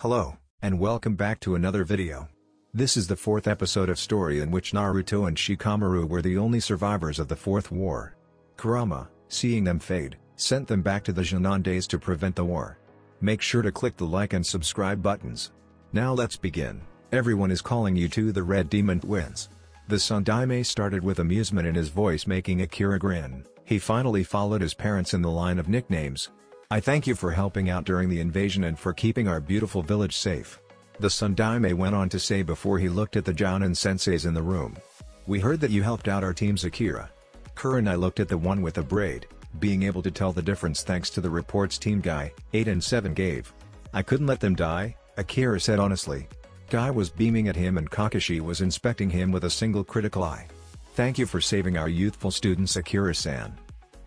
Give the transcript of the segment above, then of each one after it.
Hello, and welcome back to another video. This is the fourth episode of story in which Naruto and Shikamaru were the only survivors of the Fourth War. Kurama, seeing them fade, sent them back to the Shonan days to prevent the war. Make sure to click the like and subscribe buttons. Now let's begin. Everyone is calling you to the Red Demon Twins. The Yondaime started with amusement in his voice, making Akira grin. He finally followed his parents in the line of nicknames. I thank you for helping out during the invasion and for keeping our beautiful village safe. The Yondaime went on to say before he looked at the Jounin senseis in the room. We heard that you helped out our teams, Akira. Kurenai looked at the one with the braid, being able to tell the difference thanks to the reports Team Guy, 8 and 7 gave. I couldn't let them die, Akira said honestly. Guy was beaming at him and Kakashi was inspecting him with a single critical eye. Thank you for saving our youthful students, Akira-san.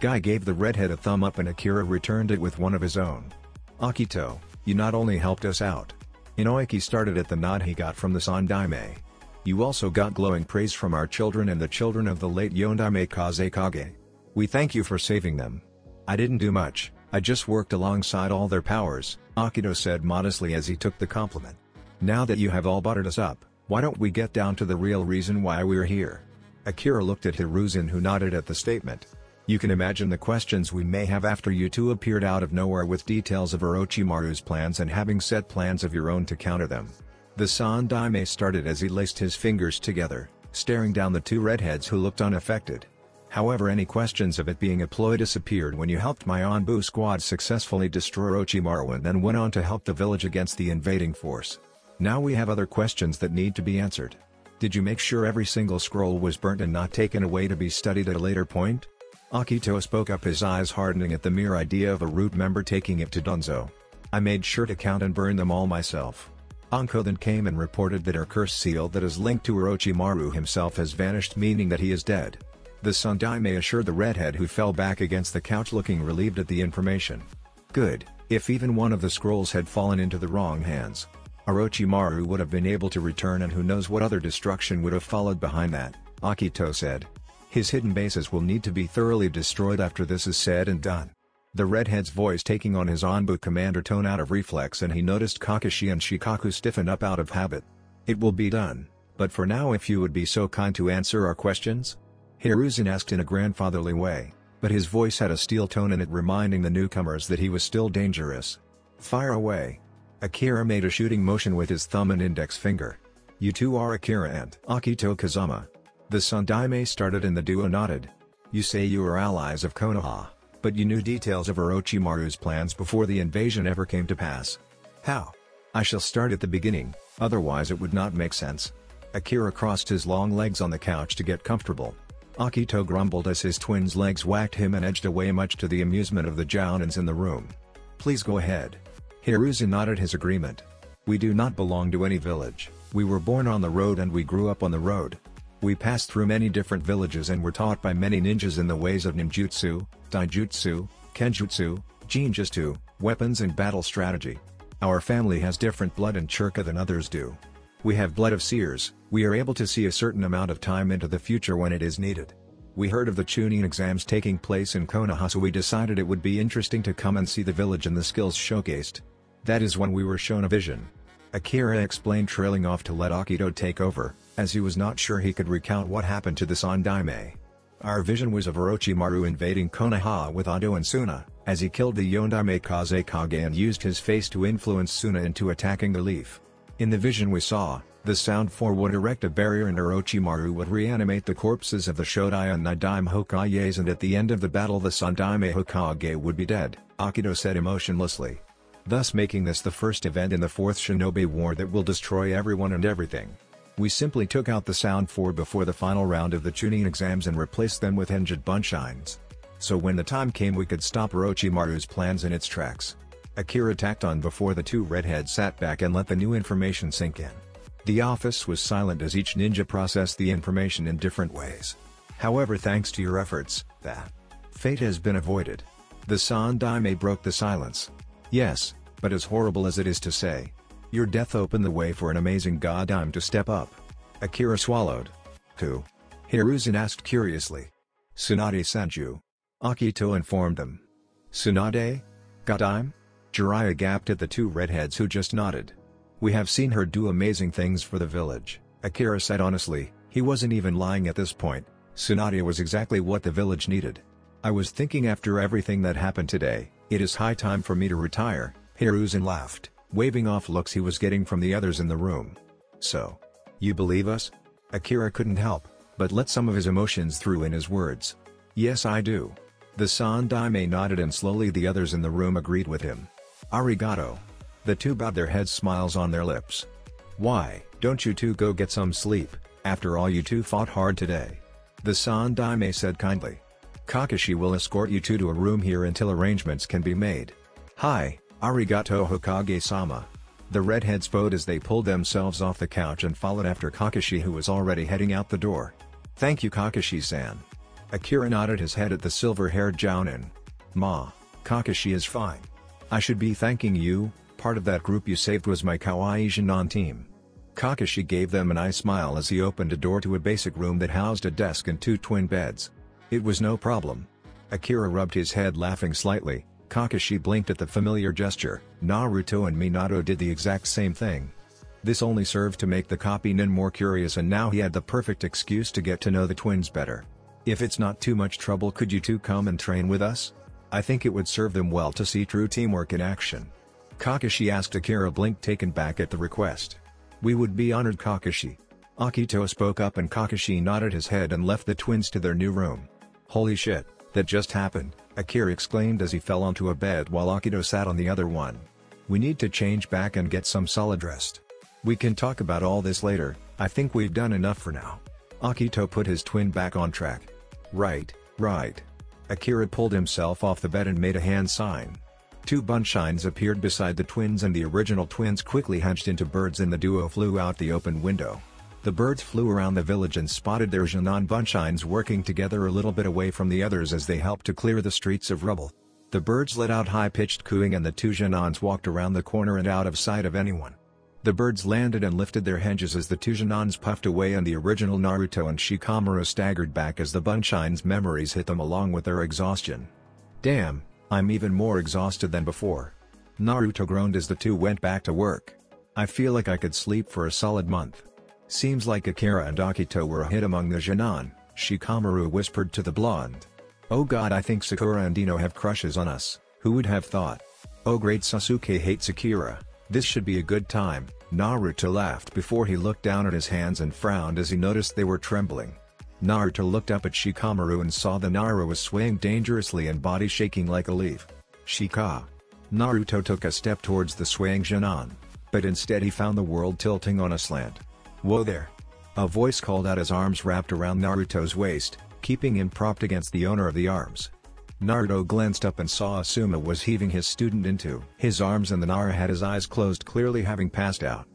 Guy gave the redhead a thumb up and Akira returned it with one of his own. Akito, you not only helped us out. Inoiki started at the nod he got from the Yondaime. You also got glowing praise from our children and the children of the late Yondaime Kazekage. We thank you for saving them. I didn't do much, I just worked alongside all their powers, Akito said modestly as he took the compliment. Now that you have all buttered us up, why don't we get down to the real reason why we're here? Akira looked at Hiruzen, who nodded at the statement. You can imagine the questions we may have after you two appeared out of nowhere with details of Orochimaru's plans and having set plans of your own to counter them. The Yondaime started as he laced his fingers together, staring down the two redheads who looked unaffected. However, any questions of it being a ploy disappeared when you helped my Anbu squad successfully destroy Orochimaru and then went on to help the village against the invading force. Now we have other questions that need to be answered. Did you make sure every single scroll was burnt and not taken away to be studied at a later point? Akito spoke up, his eyes hardening at the mere idea of a root member taking it to Danzo. I made sure to count and burn them all myself. Anko then came and reported that our curse seal that is linked to Orochimaru himself has vanished, meaning that he is dead. The Yondaime assured the redhead, who fell back against the couch looking relieved at the information. Good, if even one of the scrolls had fallen into the wrong hands, Orochimaru would have been able to return, and who knows what other destruction would have followed behind that, Akito said. His hidden bases will need to be thoroughly destroyed after this is said and done. The redhead's voice taking on his Anbu commander tone out of reflex, and he noticed Kakashi and Shikaku stiffen up out of habit. It will be done, but for now if you would be so kind to answer our questions? Hiruzen asked in a grandfatherly way, but his voice had a steel tone in it, reminding the newcomers that he was still dangerous. Fire away. Akira made a shooting motion with his thumb and index finger. You two are Akira and Akito Kazama. The Yondaime started and the duo nodded. You say you are allies of Konoha, but you knew details of Orochimaru's plans before the invasion ever came to pass. How? I shall start at the beginning, otherwise it would not make sense. Akira crossed his long legs on the couch to get comfortable. Akito grumbled as his twin's legs whacked him and edged away, much to the amusement of the Jounins in the room. Please go ahead. Hiruzen nodded his agreement. We do not belong to any village, we were born on the road and we grew up on the road. We passed through many different villages and were taught by many ninjas in the ways of ninjutsu, daijutsu, kenjutsu, jinjutsu, weapons and battle strategy. Our family has different blood and chakra than others do. We have blood of seers, we are able to see a certain amount of time into the future when it is needed. We heard of the Chunin exams taking place in Konoha, so we decided it would be interesting to come and see the village and the skills showcased. That is when we were shown a vision. Akira explained, trailing off to let Akito take over, as he was not sure he could recount what happened to the Yondaime. Our vision was of Orochimaru invading Konoha with Ado and Tsuna, as he killed the Yondaime Kazekage and used his face to influence Tsuna into attacking the leaf. In the vision we saw, the Sound Four would erect a barrier and Orochimaru would reanimate the corpses of the Shodai and Nidaime Hokages, and at the end of the battle the Yondaime Hokage would be dead, Akito said emotionlessly. Thus making this the first event in the Fourth Shinobi War that will destroy everyone and everything. We simply took out the Sound Four before the final round of the Chunin exams and replaced them with Henjutsu Bunshines. So when the time came we could stop Orochimaru's plans in its tracks. Akira tacked on before the two redheads sat back and let the new information sink in. The office was silent as each ninja processed the information in different ways. However, thanks to your efforts, that fate has been avoided. The Yondaime broke the silence. Yes, but as horrible as it is to say, your death opened the way for an amazing Godime to step up. Akira swallowed. Who? Hiruzen asked curiously. Tsunade sent you, Akito informed them. Tsunade? Godime? Jiraiya gaped at the two redheads who just nodded. We have seen her do amazing things for the village," Akira said honestly. He wasn't even lying at this point. Tsunade was exactly what the village needed. "I was thinking after everything that happened today, it is high time for me to retire," Hiruzen laughed, waving off looks he was getting from the others in the room. "So, you believe us?" Akira couldn't help but let some of his emotions through in his words. "Yes, I do." The Sandaime nodded and slowly the others in the room agreed with him. "Arigato." The two bowed their heads, smiles on their lips. "Why, don't you two go get some sleep, after all you two fought hard today?" The Sandaime said kindly. "Kakashi will escort you two to a room here until arrangements can be made." "Hi, arigato Hokage-sama." The redheads bowed as they pulled themselves off the couch and followed after Kakashi, who was already heading out the door. "Thank you, Kakashi-san." Akira nodded his head at the silver-haired Jounin. "Ma, Kakashi is fine. I should be thanking you, part of that group you saved was my Kawaii Jinan team." Kakashi gave them an eye smile as he opened a door to a basic room that housed a desk and two twin beds. "It was no problem." Akira rubbed his head laughing slightly. Kakashi blinked at the familiar gesture. Naruto and Minato did the exact same thing. This only served to make the copy nin more curious, and now he had the perfect excuse to get to know the twins better. "If it's not too much trouble, could you two come and train with us? I think it would serve them well to see true teamwork in action." Kakashi asked Akira, blink taken back at the request. "We would be honored, Kakashi." Akito spoke up and Kakashi nodded his head and left the twins to their new room. "Holy shit, that just happened," Akira exclaimed as he fell onto a bed while Akito sat on the other one. "We need to change back and get some solid rest. We can talk about all this later, I think we've done enough for now." Akito put his twin back on track. Right. Akira pulled himself off the bed and made a hand sign. Two bunshines appeared beside the twins and the original twins quickly hunched into birds and the duo flew out the open window. The birds flew around the village and spotted their Jinan bunshines working together a little bit away from the others as they helped to clear the streets of rubble. The birds let out high-pitched cooing and the two Jinans walked around the corner and out of sight of anyone. The birds landed and lifted their hinges as the two Jinans puffed away and the original Naruto and Shikamaru staggered back as the bunshines' memories hit them along with their exhaustion. "Damn, I'm even more exhausted than before," Naruto groaned as the two went back to work. "I feel like I could sleep for a solid month." "Seems like Akira and Akito were a hit among the Jinan," Shikamaru whispered to the blonde. "Oh god, I think Sakura and Ino have crushes on us, who would have thought? Oh great, Sasuke hates Akira. This should be a good time," Naruto laughed before he looked down at his hands and frowned as he noticed they were trembling. Naruto looked up at Shikamaru and saw the Nara was swaying dangerously and body shaking like a leaf. "Shika." Naruto took a step towards the swaying Jinan, but instead he found the world tilting on a slant. "Whoa there!" A voice called out as arms wrapped around Naruto's waist, keeping him propped against the owner of the arms. Naruto glanced up and saw Asuma was heaving his student into his arms and the Nara had his eyes closed, clearly having passed out.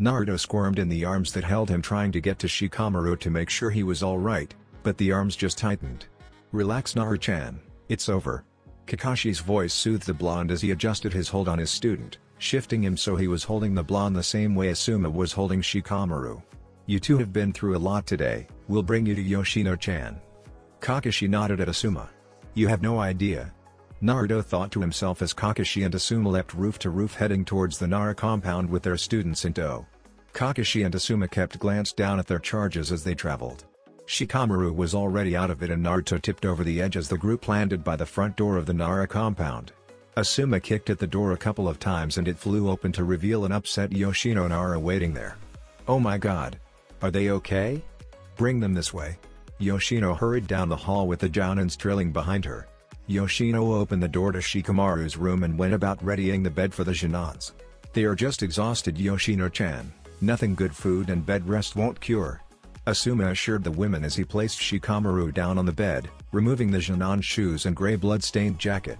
Naruto squirmed in the arms that held him, trying to get to Shikamaru to make sure he was alright, but the arms just tightened. "Relax Naru-chan, it's over." Kakashi's voice soothed the blonde as he adjusted his hold on his student, shifting him so he was holding the blonde the same way Asuma was holding Shikamaru. "You two have been through a lot today, we'll bring you to Yoshino-chan." Kakashi nodded at Asuma. "You have no idea." Naruto thought to himself as Kakashi and Asuma leapt roof to roof heading towards the Nara compound with their students in tow. Kakashi and Asuma kept glanced down at their charges as they traveled. Shikamaru was already out of it and Naruto tipped over the edge as the group landed by the front door of the Nara compound. Asuma kicked at the door a couple of times and it flew open to reveal an upset Yoshino Nara waiting there. "Oh my god. Are they okay? Bring them this way." Yoshino hurried down the hall with the Jounins trailing behind her. Yoshino opened the door to Shikamaru's room and went about readying the bed for the Jinans. "They are just exhausted Yoshino-chan, nothing good food and bed rest won't cure," Asuma assured the women as he placed Shikamaru down on the bed, removing the Jinan shoes and grey blood-stained jacket.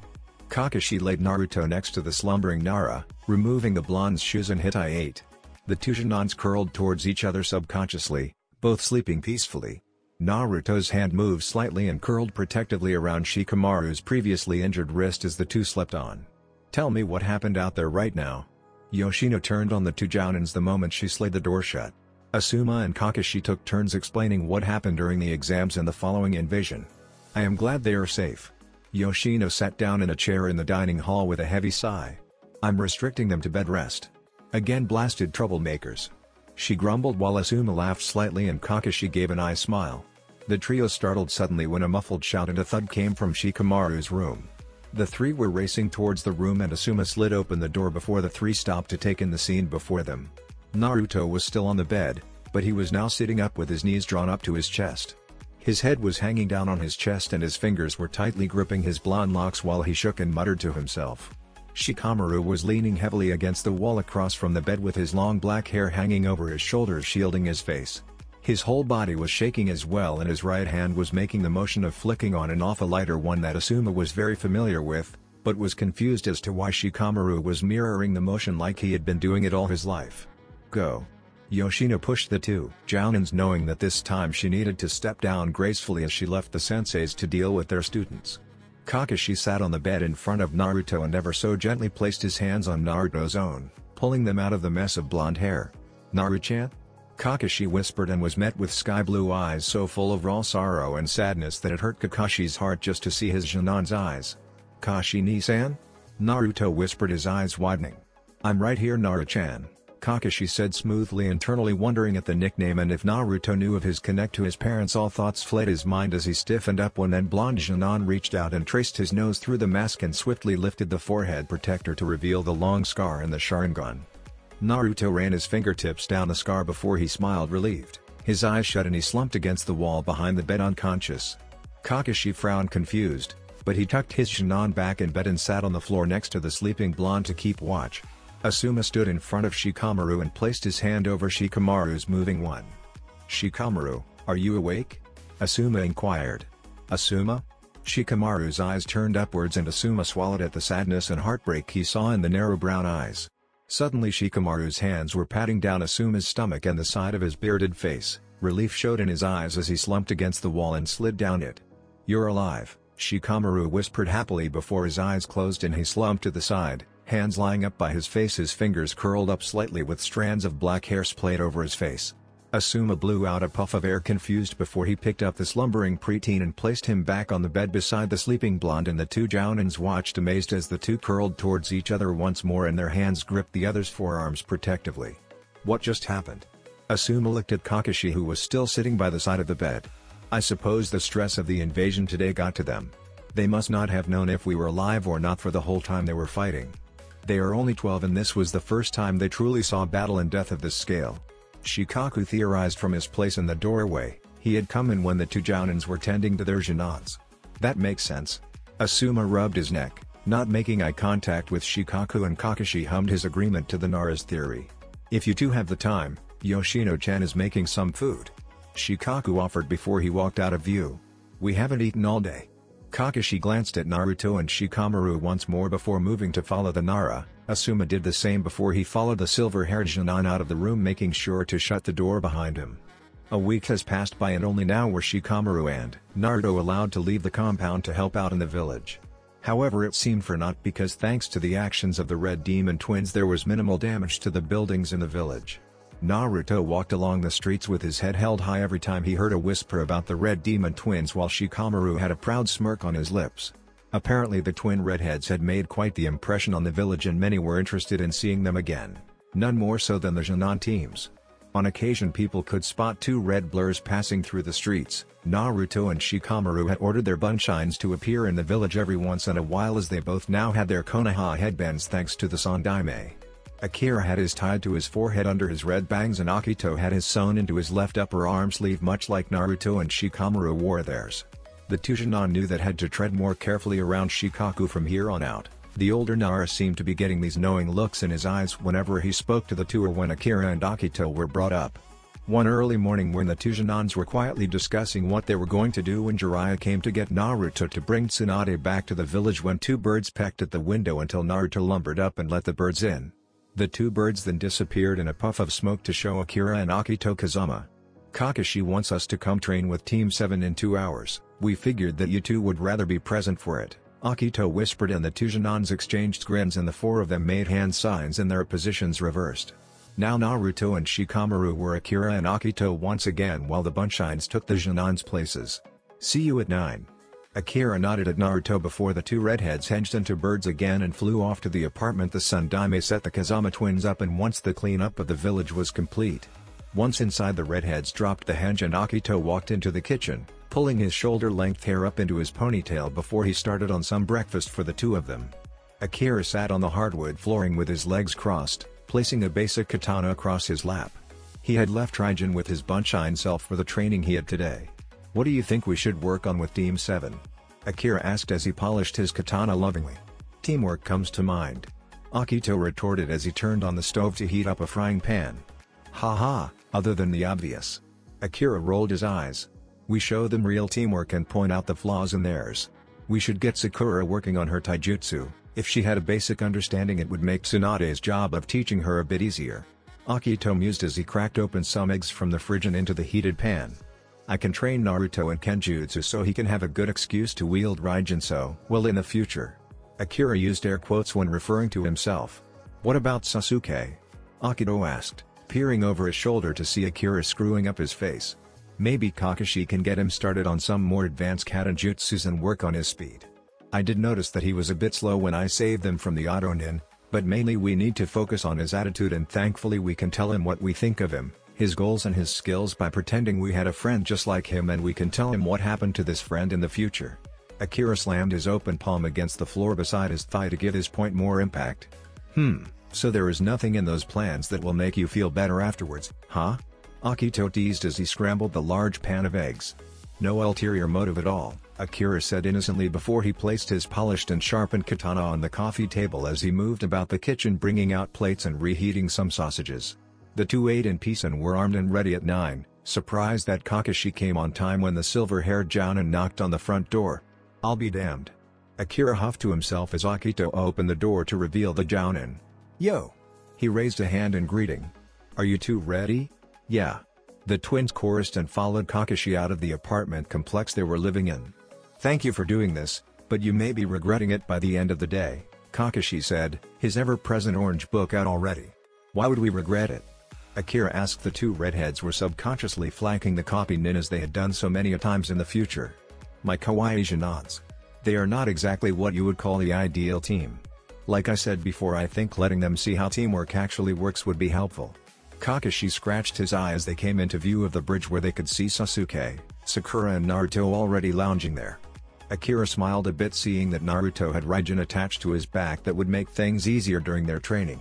Kakashi laid Naruto next to the slumbering Nara, removing the blonde's shoes and Hittite. The two Jinans curled towards each other subconsciously, both sleeping peacefully. Naruto's hand moved slightly and curled protectively around Shikamaru's previously injured wrist as the two slept on. "Tell me what happened out there right now." Yoshino turned on the two Jounins the moment she slid the door shut. Asuma and Kakashi took turns explaining what happened during the exams and the following invasion. "I am glad they are safe." Yoshino sat down in a chair in the dining hall with a heavy sigh. "I'm restricting them to bed rest." Again blasted troublemakers. She grumbled while Asuma laughed slightly and Kakashi gave an eye smile. The trio startled suddenly when a muffled shout and a thud came from Shikamaru's room. The three were racing towards the room and Asuma slid open the door before the three stopped to take in the scene before them. Naruto was still on the bed, but he was now sitting up with his knees drawn up to his chest. His head was hanging down on his chest and his fingers were tightly gripping his blonde locks while he shook and muttered to himself. Shikamaru was leaning heavily against the wall across from the bed with his long black hair hanging over his shoulders shielding his face. His whole body was shaking as well and his right hand was making the motion of flicking on and off a lighter, one that Asuma was very familiar with, but was confused as to why Shikamaru was mirroring the motion like he had been doing it all his life. Go. Yoshino pushed the two Jounins, knowing that this time she needed to step down gracefully as she left the senseis to deal with their students. Kakashi sat on the bed in front of Naruto and ever so gently placed his hands on Naruto's own, pulling them out of the mess of blonde hair. "Naru-chan?" Kakashi whispered and was met with sky blue eyes so full of raw sorrow and sadness that it hurt Kakashi's heart just to see his Jinan's eyes. "Kashi-ni-san?" Naruto whispered, his eyes widening. "I'm right here, Naru-chan," Kakashi said smoothly, internally wondering at the nickname and if Naruto knew of his connect to his parents. All thoughts fled his mind as he stiffened up when then blonde Jinan reached out and traced his nose through the mask and swiftly lifted the forehead protector to reveal the long scar and the Sharingan. Naruto ran his fingertips down the scar before he smiled relieved, his eyes shut, and he slumped against the wall behind the bed unconscious. Kakashi frowned confused, but he tucked his Jinan back in bed and sat on the floor next to the sleeping blonde to keep watch. Asuma stood in front of Shikamaru and placed his hand over Shikamaru's moving one. "Shikamaru, are you awake?" Asuma inquired. "Asuma?" Shikamaru's eyes turned upwards and Asuma swallowed at the sadness and heartbreak he saw in the narrow brown eyes. Suddenly Shikamaru's hands were patting down Asuma's stomach and the side of his bearded face. Relief showed in his eyes as he slumped against the wall and slid down it. "You're alive," Shikamaru whispered happily before his eyes closed and he slumped to the side, hands lying up by his face, his fingers curled up slightly with strands of black hair splayed over his face. Asuma blew out a puff of air confused before he picked up the slumbering preteen and placed him back on the bed beside the sleeping blonde, and the two Jounins watched amazed as the two curled towards each other once more and their hands gripped the other's forearms protectively. "What just happened?" Asuma looked at Kakashi, who was still sitting by the side of the bed. "I suppose the stress of the invasion today got to them. They must not have known if we were alive or not for the whole time they were fighting. They are only 12 and this was the first time they truly saw battle and death of this scale," Shikaku theorized from his place in the doorway. He had come in when the two Jounins were tending to their Jinans. "That makes sense." Asuma rubbed his neck, not making eye contact with Shikaku, and Kakashi hummed his agreement to the Nara's theory. "If you two have the time, Yoshino-chan is making some food," Shikaku offered before he walked out of view. "We haven't eaten all day." Kakashi glanced at Naruto and Shikamaru once more before moving to follow the Nara. Asuma did the same before he followed the silver-haired Jinan out of the room, making sure to shut the door behind him. A week has passed by and only now were Shikamaru and Naruto allowed to leave the compound to help out in the village. However, it seemed for naught because thanks to the actions of the Red Demon Twins there was minimal damage to the buildings in the village. Naruto walked along the streets with his head held high every time he heard a whisper about the Red Demon Twins, while Shikamaru had a proud smirk on his lips. Apparently the twin redheads had made quite the impression on the village and many were interested in seeing them again, none more so than the Jinan teams. On occasion people could spot two red blurs passing through the streets. Naruto and Shikamaru had ordered their bunshines to appear in the village every once in a while, as they both now had their Konoha headbands thanks to the Sandaime. Akira had his tied to his forehead under his red bangs and Akito had his sewn into his left upper arm sleeve, much like Naruto and Shikamaru wore theirs. The two Jinan knew that had to tread more carefully around Shikaku from here on out. The older Nara seemed to be getting these knowing looks in his eyes whenever he spoke to the two, or when Akira and Akito were brought up. One early morning when the two Jinans were quietly discussing what they were going to do when Jiraiya came to get Naruto to bring Tsunade back to the village, when two birds pecked at the window until Naruto lumbered up and let the birds in. The two birds then disappeared in a puff of smoke to show Akira and Akito Kazama. "Kakashi wants us to come train with Team 7 in 2 hours, we figured that you two would rather be present for it," Akito whispered, and the two Jinans exchanged grins and the four of them made hand signs and their positions reversed. Now Naruto and Shikamaru were Akira and Akito once again, while the bunshines took the Jinans' places. "See you at 9. Akira nodded at Naruto before the two redheads hedged into birds again and flew off to the apartment the Sundaime set the Kazama twins up in once the cleanup of the village was complete. Once inside, the redheads dropped the hedge and Akito walked into the kitchen, pulling his shoulder-length hair up into his ponytail before he started on some breakfast for the two of them. Akira sat on the hardwood flooring with his legs crossed, placing a basic katana across his lap. He had left Raijin with his Bunshin self for the training he had today. "What do you think we should work on with Team 7? Akira asked as he polished his katana lovingly. "Teamwork comes to mind," Akito retorted as he turned on the stove to heat up a frying pan. "Haha, other than the obvious." Akira rolled his eyes. "We show them real teamwork and point out the flaws in theirs. We should get Sakura working on her taijutsu. If she had a basic understanding, it would make Tsunade's job of teaching her a bit easier." Akito mused as he cracked open some eggs from the fridge and into the heated pan. "I can train Naruto in Kenjutsu so he can have a good excuse to wield Raijin so well in the future." Akira used air quotes when referring to himself. "What about Sasuke?" Akito asked, peering over his shoulder to see Akira screwing up his face. "Maybe Kakashi can get him started on some more advanced kata jutsus and work on his speed. I did notice that he was a bit slow when I saved them from the Otonin, but mainly we need to focus on his attitude, and thankfully we can tell him what we think of him, his goals and his skills by pretending we had a friend just like him, and we can tell him what happened to this friend in the future." Akira slammed his open palm against the floor beside his thigh to give his point more impact. "So there is nothing in those plans that will make you feel better afterwards, huh?" Akito teased as he scrambled the large pan of eggs. "No ulterior motive at all," Akira said innocently before he placed his polished and sharpened katana on the coffee table as he moved about the kitchen, bringing out plates and reheating some sausages. The two ate in peace and were armed and ready at 9, surprised that Kakashi came on time when the silver-haired Jounin knocked on the front door. "I'll be damned," Akira huffed to himself as Akito opened the door to reveal the Jounin. "Yo!" He raised a hand in greeting. "Are you two ready?" "Yeah." The twins chorused and followed Kakashi out of the apartment complex they were living in. "Thank you for doing this, but you may be regretting it by the end of the day," Kakashi said, his ever-present orange book out already. "Why would we regret it?" Akira asked. The two redheads were subconsciously flanking the copy nin as they had done so many a times in the future. "My kawaii nods. They are not exactly what you would call the ideal team. Like I said before, I think letting them see how teamwork actually works would be helpful." Kakashi scratched his eye as they came into view of the bridge where they could see Sasuke, Sakura and Naruto already lounging there. Akira smiled a bit seeing that Naruto had Raijin attached to his back that would make things easier during their training.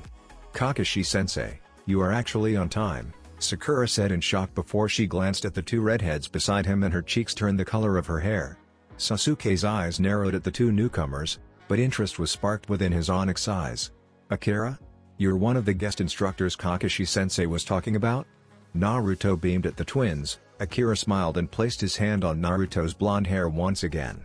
"Kakashi-sensei, you are actually on time," Sakura said in shock before she glanced at the two redheads beside him and her cheeks turned the color of her hair. Sasuke's eyes narrowed at the two newcomers, but interest was sparked within his onyx eyes. "Akira? You're one of the guest instructors Kakashi-sensei was talking about?" Naruto beamed at the twins. Akira smiled and placed his hand on Naruto's blonde hair once again.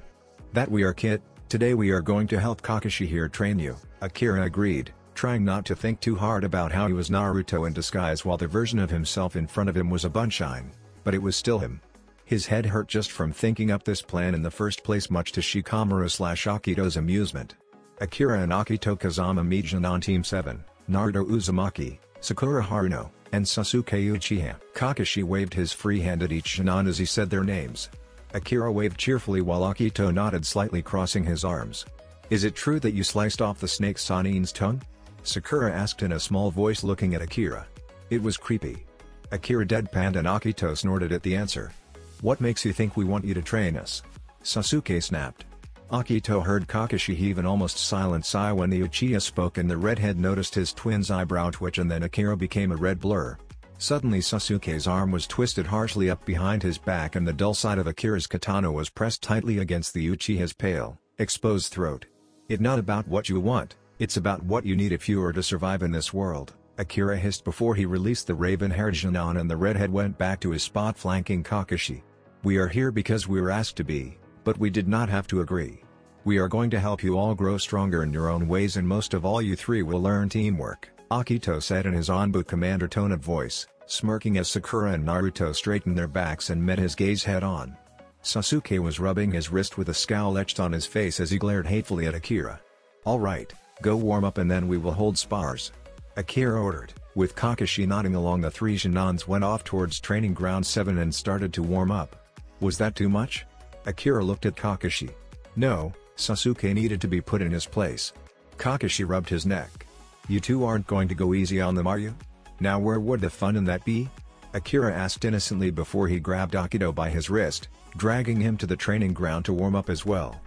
"That we are, kid. Today we are going to help Kakashi here train you," Akira agreed, trying not to think too hard about how he was Naruto in disguise while the version of himself in front of him was a Bunshin, but it was still him. His head hurt just from thinking up this plan in the first place, much to Shikamaru/Akito's amusement. Akira and Akito Kazama meet on Team 7, Naruto Uzumaki, Sakura Haruno, and Sasuke Uchiha. Kakashi waved his free hand at each Jinan as he said their names. Akira waved cheerfully while Akito nodded slightly, crossing his arms. "Is it true that you sliced off the snake Sanin's tongue?" Sakura asked in a small voice, looking at Akira. "It was creepy," Akira deadpanned, and Akito snorted at the answer. "What makes you think we want you to train us?" Sasuke snapped. Akito heard Kakashi heave an almost silent sigh when the Uchiha spoke, and the redhead noticed his twin's eyebrow twitch, and then Akira became a red blur. Suddenly Sasuke's arm was twisted harshly up behind his back and the dull side of Akira's katana was pressed tightly against the Uchiha's pale, exposed throat. "It's not about what you want, it's about what you need if you are to survive in this world," Akira hissed before he released the raven-haired Jinan, and the redhead went back to his spot flanking Kakashi. "We are here because we were asked to be, but we did not have to agree. We are going to help you all grow stronger in your own ways, and most of all you three will learn teamwork," Akito said in his Anbu commander tone of voice, smirking as Sakura and Naruto straightened their backs and met his gaze head-on. Sasuke was rubbing his wrist with a scowl etched on his face as he glared hatefully at Akira. "All right, go warm up and then we will hold spars," Akira ordered, with Kakashi nodding along. The three Jinans went off towards training ground 7 and started to warm up. "Was that too much?" Akira looked at Kakashi. No, Sasuke needed to be put in his place. Kakashi rubbed his neck. You two aren't going to go easy on them, are you? Now where would the fun in that be? Akira asked innocently before he grabbed Akito by his wrist, dragging him to the training ground to warm up as well.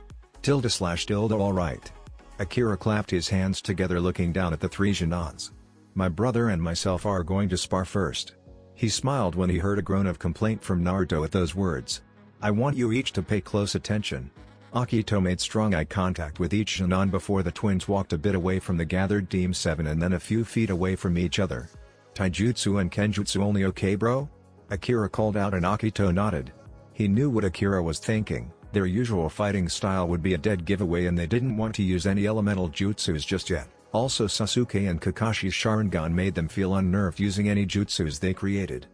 /, alright. Akira clapped his hands together, looking down at the three genans. My brother and myself are going to spar first. He smiled when he heard a groan of complaint from Naruto at those words. I want you each to pay close attention. Akito made strong eye contact with each Shinran before the twins walked a bit away from the gathered Team 7 and then a few feet away from each other. Taijutsu and Kenjutsu only, okay bro? Akira called out and Akito nodded. He knew what Akira was thinking, their usual fighting style would be a dead giveaway and they didn't want to use any elemental jutsus just yet. Also Sasuke and Kakashi's Sharingan made them feel unnerved using any jutsus they created.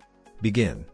Begin.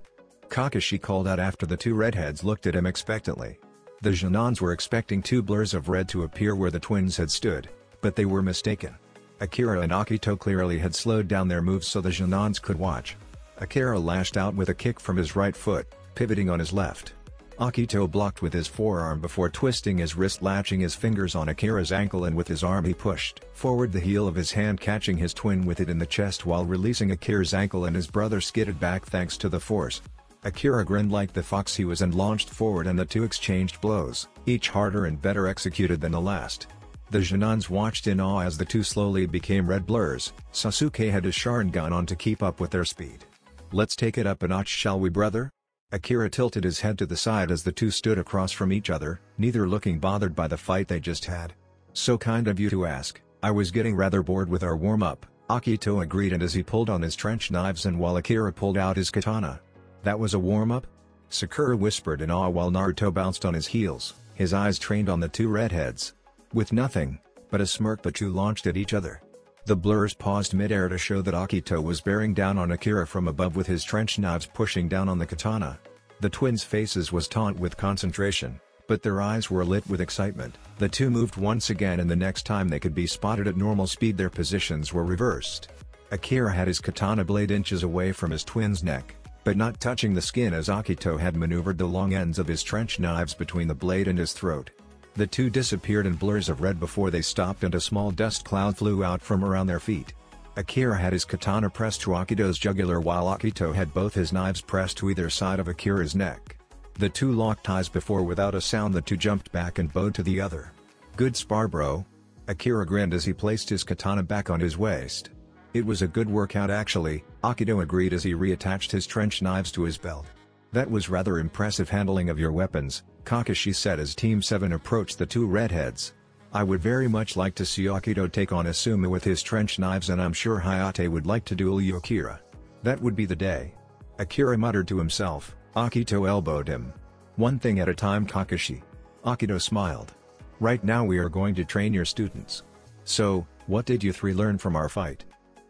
Kakashi called out after the two redheads looked at him expectantly. The Jinans were expecting two blurs of red to appear where the twins had stood, but they were mistaken. Akira and Akito clearly had slowed down their moves so the Jinans could watch. Akira lashed out with a kick from his right foot, pivoting on his left. Akito blocked with his forearm before twisting his wrist, latching his fingers on Akira's ankle, and with his arm he pushed forward the heel of his hand, catching his twin with it in the chest while releasing Akira's ankle, and his brother skidded back thanks to the force. Akira grinned like the fox he was and launched forward, and the two exchanged blows, each harder and better executed than the last. The Jinans watched in awe as the two slowly became red blurs. Sasuke had his Sharingan on to keep up with their speed. Let's take it up a notch, shall we, brother? Akira tilted his head to the side as the two stood across from each other, neither looking bothered by the fight they just had. So kind of you to ask, I was getting rather bored with our warm-up, Akito agreed, and as he pulled on his trench knives and while Akira pulled out his katana. That was a warm-up? Sakura whispered in awe while Naruto bounced on his heels, his eyes trained on the two redheads. With nothing but a smirk, the two launched at each other. The blurs paused mid-air to show that Akito was bearing down on Akira from above with his trench knives, pushing down on the katana. The twins' faces was taut with concentration, but their eyes were lit with excitement. The two moved once again, and the next time they could be spotted at normal speed their positions were reversed. Akira had his katana blade inches away from his twin's neck, but not touching the skin, as Akito had maneuvered the long ends of his trench knives between the blade and his throat. The two disappeared in blurs of red before they stopped, and a small dust cloud flew out from around their feet. Akira had his katana pressed to Akito's jugular while Akito had both his knives pressed to either side of Akira's neck. The two locked eyes before, without a sound, the two jumped back and bowed to the other. Good spar, bro. Akira grinned as he placed his katana back on his waist. It was a good workout actually, Akito agreed as he reattached his trench knives to his belt. That was rather impressive handling of your weapons, Kakashi said as Team 7 approached the two redheads. I would very much like to see Akito take on Asuma with his trench knives, and I'm sure Hayate would like to duel you, Akira. That would be the day. Akira muttered to himself. Akito elbowed him. One thing at a time, Kakashi. Akito smiled. Right now we are going to train your students. So, what did you three learn from our fight?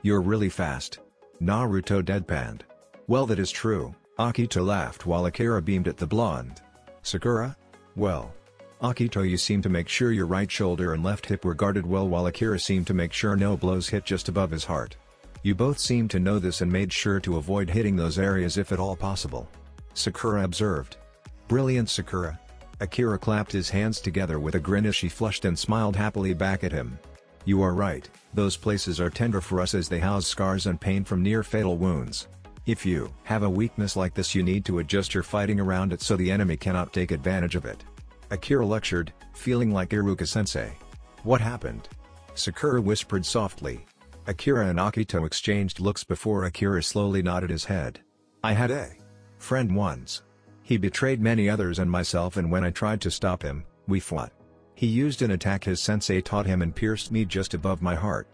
You're really fast. Naruto deadpanned. Well, that is true, Akito laughed while Akira beamed at the blonde. Sakura? Well. Akito, you seem to make sure your right shoulder and left hip were guarded well, while Akira seemed to make sure no blows hit just above his heart. You both seem to know this and made sure to avoid hitting those areas if at all possible. Sakura observed. Brilliant, Sakura. Akira clapped his hands together with a grin as she flushed and smiled happily back at him. You are right, those places are tender for us as they house scars and pain from near-fatal wounds. If you have a weakness like this, you need to adjust your fighting around it so the enemy cannot take advantage of it. Akira lectured, feeling like Iruka-sensei. What happened? Sakura whispered softly. Akira and Akito exchanged looks before Akira slowly nodded his head. I had a friend once. He betrayed many others and myself, and when I tried to stop him, we fought. He used an attack his sensei taught him and pierced me just above my heart.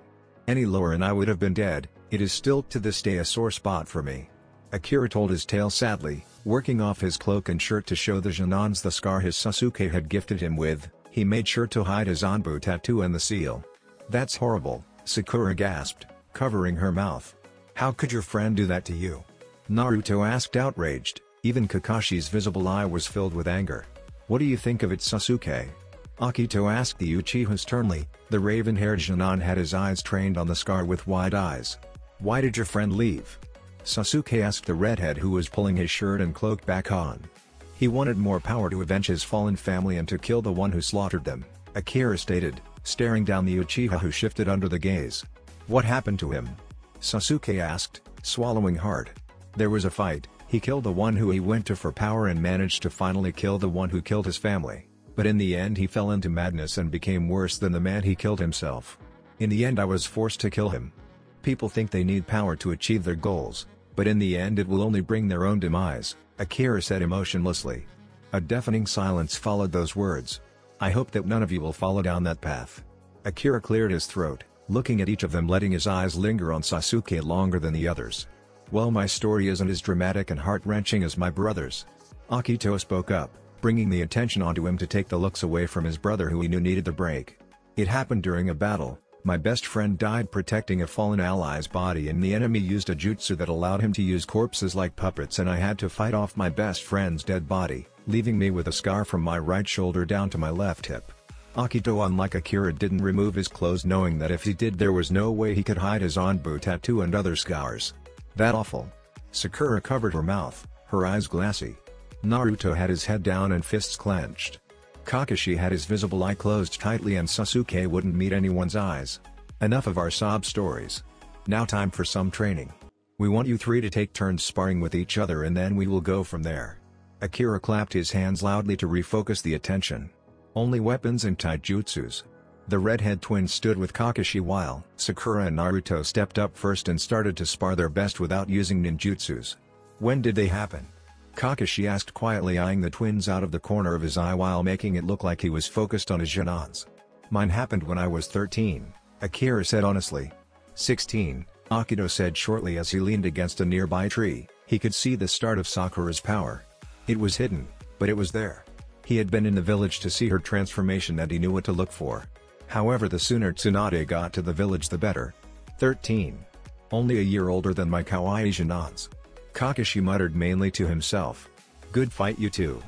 Any lower and I would have been dead. It is still to this day a sore spot for me. Akira told his tale sadly, working off his cloak and shirt to show the Jinans the scar his Sasuke had gifted him with. He made sure to hide his Anbu tattoo and the seal. That's horrible, Sakura gasped, covering her mouth. How could your friend do that to you? Naruto asked, outraged. Even Kakashi's visible eye was filled with anger. What do you think of it, Sasuke? Akito asked the Uchiha sternly. The raven-haired Jinan had his eyes trained on the scar with wide eyes. Why did your friend leave? Sasuke asked the redhead who was pulling his shirt and cloak back on. He wanted more power to avenge his fallen family and to kill the one who slaughtered them, Akira stated, staring down the Uchiha who shifted under the gaze. What happened to him? Sasuke asked, swallowing hard. There was a fight, he killed the one who he went to for power and managed to finally kill the one who killed his family. But in the end he fell into madness and became worse than the man he killed himself. In the end I was forced to kill him. People think they need power to achieve their goals, but in the end it will only bring their own demise, Akira said emotionlessly. A deafening silence followed those words. I hope that none of you will follow down that path. Akira cleared his throat, looking at each of them, letting his eyes linger on Sasuke longer than the others. Well, my story isn't as dramatic and heart-wrenching as my brother's. Akito spoke up, bringing the attention onto him to take the looks away from his brother who he knew needed the break. It happened during a battle. My best friend died protecting a fallen ally's body and the enemy used a jutsu that allowed him to use corpses like puppets, and I had to fight off my best friend's dead body, leaving me with a scar from my right shoulder down to my left hip. Akito, unlike Akira, didn't remove his clothes, knowing that if he did there was no way he could hide his Anbu tattoo and other scars. That awful. Sakura covered her mouth, her eyes glassy. Naruto had his head down and fists clenched. Kakashi had his visible eye closed tightly and Sasuke wouldn't meet anyone's eyes. Enough of our sob stories. Now time for some training. We want you three to take turns sparring with each other and then we will go from there. Akira clapped his hands loudly to refocus the attention. Only weapons and taijutsus. The redhead twins stood with Kakashi while Sakura and Naruto stepped up first and started to spar their best without using ninjutsus. When did they happen? Kakashi asked, quietly eyeing the twins out of the corner of his eye while making it look like he was focused on his genans. Mine happened when I was 13, Akira said honestly. 16, Akito said shortly as he leaned against a nearby tree. He could see the start of Sakura's power. It was hidden, but it was there. He had been in the village to see her transformation and he knew what to look for. However, the sooner Tsunade got to the village the better. 13. Only a year older than my kawaii genans. Kakashi muttered, mainly to himself. Good fight, you two.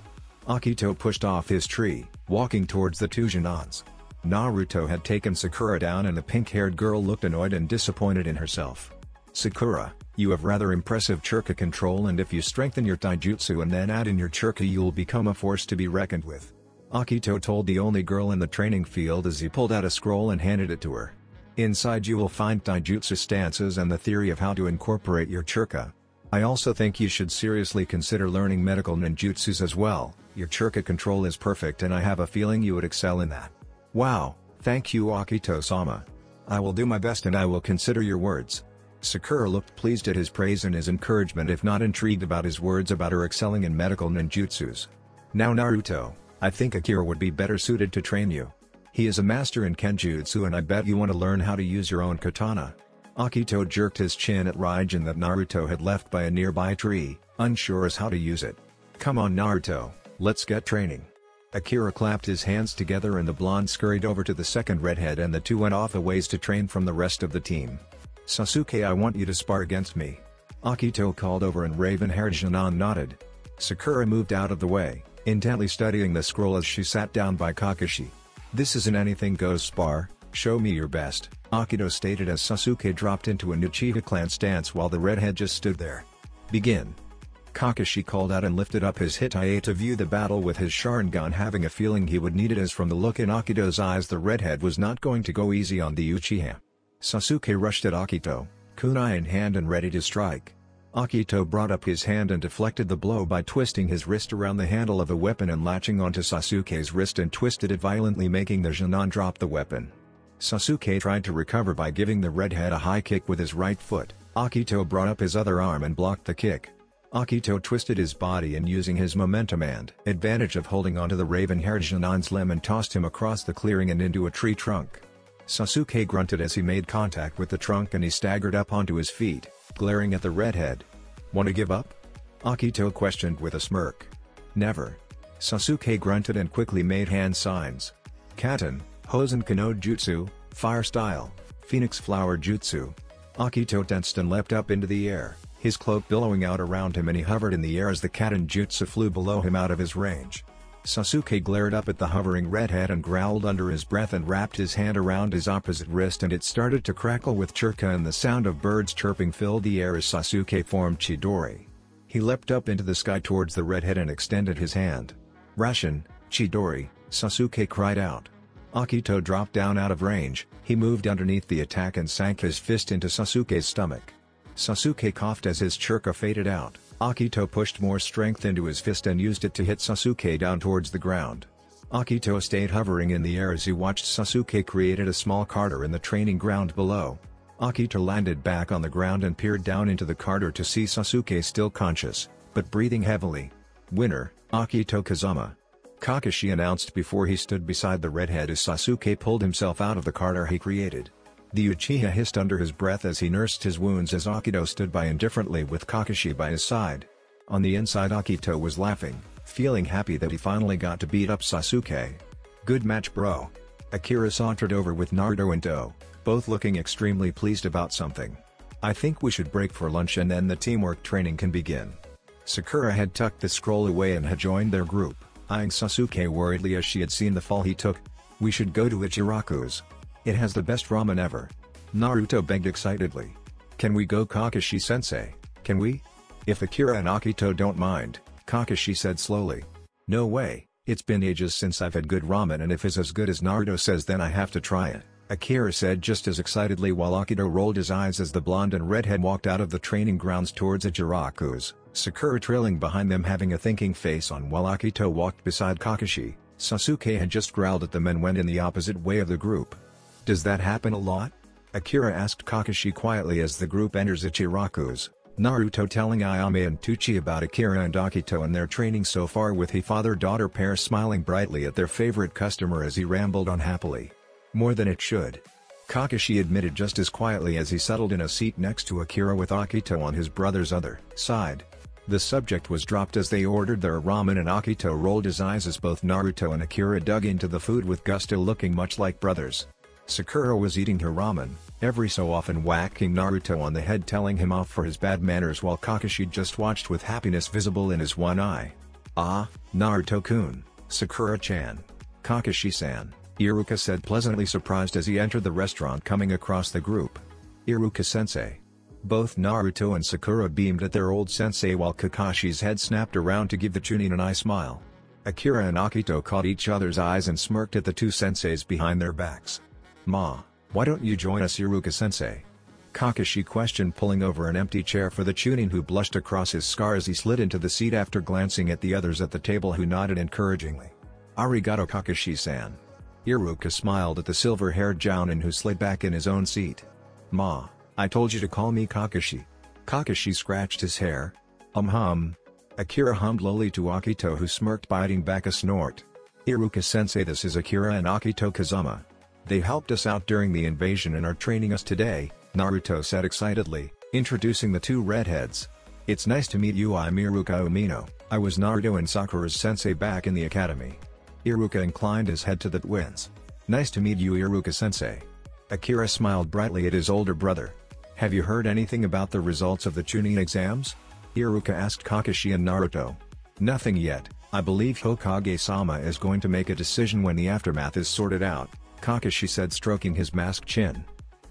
Akito pushed off his tree, walking towards the two genans. Naruto had taken Sakura down and the pink-haired girl looked annoyed and disappointed in herself. Sakura, you have rather impressive chakra control, and if you strengthen your taijutsu and then add in your chakra you'll become a force to be reckoned with. Akito told the only girl in the training field as he pulled out a scroll and handed it to her. Inside you will find taijutsu stances and the theory of how to incorporate your chakra. I also think you should seriously consider learning medical ninjutsus as well. Your chakra control is perfect and I have a feeling you would excel in that. Wow, thank you, Akito-sama. I will do my best and I will consider your words. Sakura looked pleased at his praise and his encouragement, if not intrigued about his words about her excelling in medical ninjutsus. Now Naruto, I think Akira would be better suited to train you. He is a master in kenjutsu and I bet you want to learn how to use your own katana. Akito jerked his chin at Raijin that Naruto had left by a nearby tree, unsure as how to use it. Come on Naruto, let's get training. Akira clapped his hands together and the blonde scurried over to the second redhead and the two went off a ways to train from the rest of the team. Sasuke, I want you to spar against me. Akito called over and raven-haired Jinan nodded. Sakura moved out of the way, intently studying the scroll as she sat down by Kakashi. This isn't anything goes spar. Show me your best, Akito stated as Sasuke dropped into an Uchiha clan stance while the redhead just stood there. Begin. Kakashi called out and lifted up his Hitaya to view the battle with his Sharingan, having a feeling he would need it, as from the look in Akito's eyes the redhead was not going to go easy on the Uchiha. Sasuke rushed at Akito, kunai in hand and ready to strike. Akito brought up his hand and deflected the blow by twisting his wrist around the handle of the weapon and latching onto Sasuke's wrist and twisted it violently, making the Jinan drop the weapon. Sasuke tried to recover by giving the redhead a high kick with his right foot. Akito brought up his other arm and blocked the kick. Akito twisted his body and, using his momentum and advantage of holding onto the raven-haired Jinan's lemon, tossed him across the clearing and into a tree trunk. Sasuke grunted as he made contact with the trunk and he staggered up onto his feet, glaring at the redhead. Want to give up? Akito questioned with a smirk. Never. Sasuke grunted and quickly made hand signs. Katan, Hosen Kano Jutsu, Fire Style, Phoenix Flower Jutsu. Akito tensed and leapt up into the air, his cloak billowing out around him, and he hovered in the air as the Katan Jutsu flew below him out of his range. Sasuke glared up at the hovering redhead and growled under his breath and wrapped his hand around his opposite wrist, and it started to crackle with chakra and the sound of birds chirping filled the air as Sasuke formed Chidori. He leapt up into the sky towards the redhead and extended his hand. "Rashin, Chidori," Sasuke cried out. Akito dropped down out of range. He moved underneath the attack and sank his fist into Sasuke's stomach. Sasuke coughed as his chakra faded out. Akito pushed more strength into his fist and used it to hit Sasuke down towards the ground. Akito stayed hovering in the air as he watched Sasuke created a small crater in the training ground below. Akito landed back on the ground and peered down into the crater to see Sasuke still conscious, but breathing heavily. "Winner, Akito Kazama," Kakashi announced before he stood beside the redhead as Sasuke pulled himself out of the crater he created. The Uchiha hissed under his breath as he nursed his wounds as Akito stood by indifferently with Kakashi by his side. On the inside Akito was laughing, feeling happy that he finally got to beat up Sasuke. "Good match, bro." Akira sauntered over with Naruto and Do, both looking extremely pleased about something. "I think we should break for lunch and then the teamwork training can begin." Sakura had tucked the scroll away and had joined their group, eyeing Sasuke worriedly as she had seen the fall he took. "We should go to Ichiraku's. It has the best ramen ever," Naruto begged excitedly. "Can we go, Kakashi-sensei, can we?" "If Akira and Akito don't mind," Kakashi said slowly. "No way, it's been ages since I've had good ramen, and if it's as good as Naruto says then I have to try it," Akira said just as excitedly, while Akito rolled his eyes as the blonde and redhead walked out of the training grounds towards Ichiraku's, Sakura trailing behind them having a thinking face on while Akito walked beside Kakashi. Sasuke had just growled at them and went in the opposite way of the group. "Does that happen a lot?" Akira asked Kakashi quietly as the group enters Ichiraku's. Naruto telling Ayame and Tuchi about Akira and Akito and their training so far, with the father-daughter pair smiling brightly at their favorite customer as he rambled on happily. "More than it should," Kakashi admitted just as quietly as he settled in a seat next to Akira with Akito on his brother's other side. The subject was dropped as they ordered their ramen, and Akito rolled his eyes as both Naruto and Akira dug into the food with gusto, looking much like brothers. Sakura was eating her ramen, every so often whacking Naruto on the head, telling him off for his bad manners, while Kakashi just watched with happiness visible in his one eye. "Ah, Naruto-kun, Sakura-chan, Kakashi-san," Iruka said, pleasantly surprised as he entered the restaurant coming across the group. "Iruka-sensei." Both Naruto and Sakura beamed at their old sensei, while Kakashi's head snapped around to give the chunin an eye smile. Akira and Akito caught each other's eyes and smirked at the two senseis behind their backs. "Ma, why don't you join us, Iruka-sensei?" Kakashi questioned, pulling over an empty chair for the chunin, who blushed across his scar as he slid into the seat after glancing at the others at the table, who nodded encouragingly. "Arigato, Kakashi-san." Iruka smiled at the silver-haired jounin, who slid back in his own seat. "Ma, I told you to call me Kakashi." Kakashi scratched his hair. Akira hummed lowly to Akito, who smirked, biting back a snort. "Iruka-sensei, this is Akira and Akito Kazama. They helped us out during the invasion and are training us today," Naruto said excitedly, introducing the two redheads. "It's nice to meet you. I'm Iruka Umino. I was Naruto and Sakura's sensei back in the academy." Iruka inclined his head to the twins. "Nice to meet you, Iruka-sensei." Akira smiled brightly at his older brother. "Have you heard anything about the results of the Chunin exams?" Iruka asked Kakashi and Naruto. "Nothing yet. I believe Hokage-sama is going to make a decision when the aftermath is sorted out," Kakashi said, stroking his masked chin.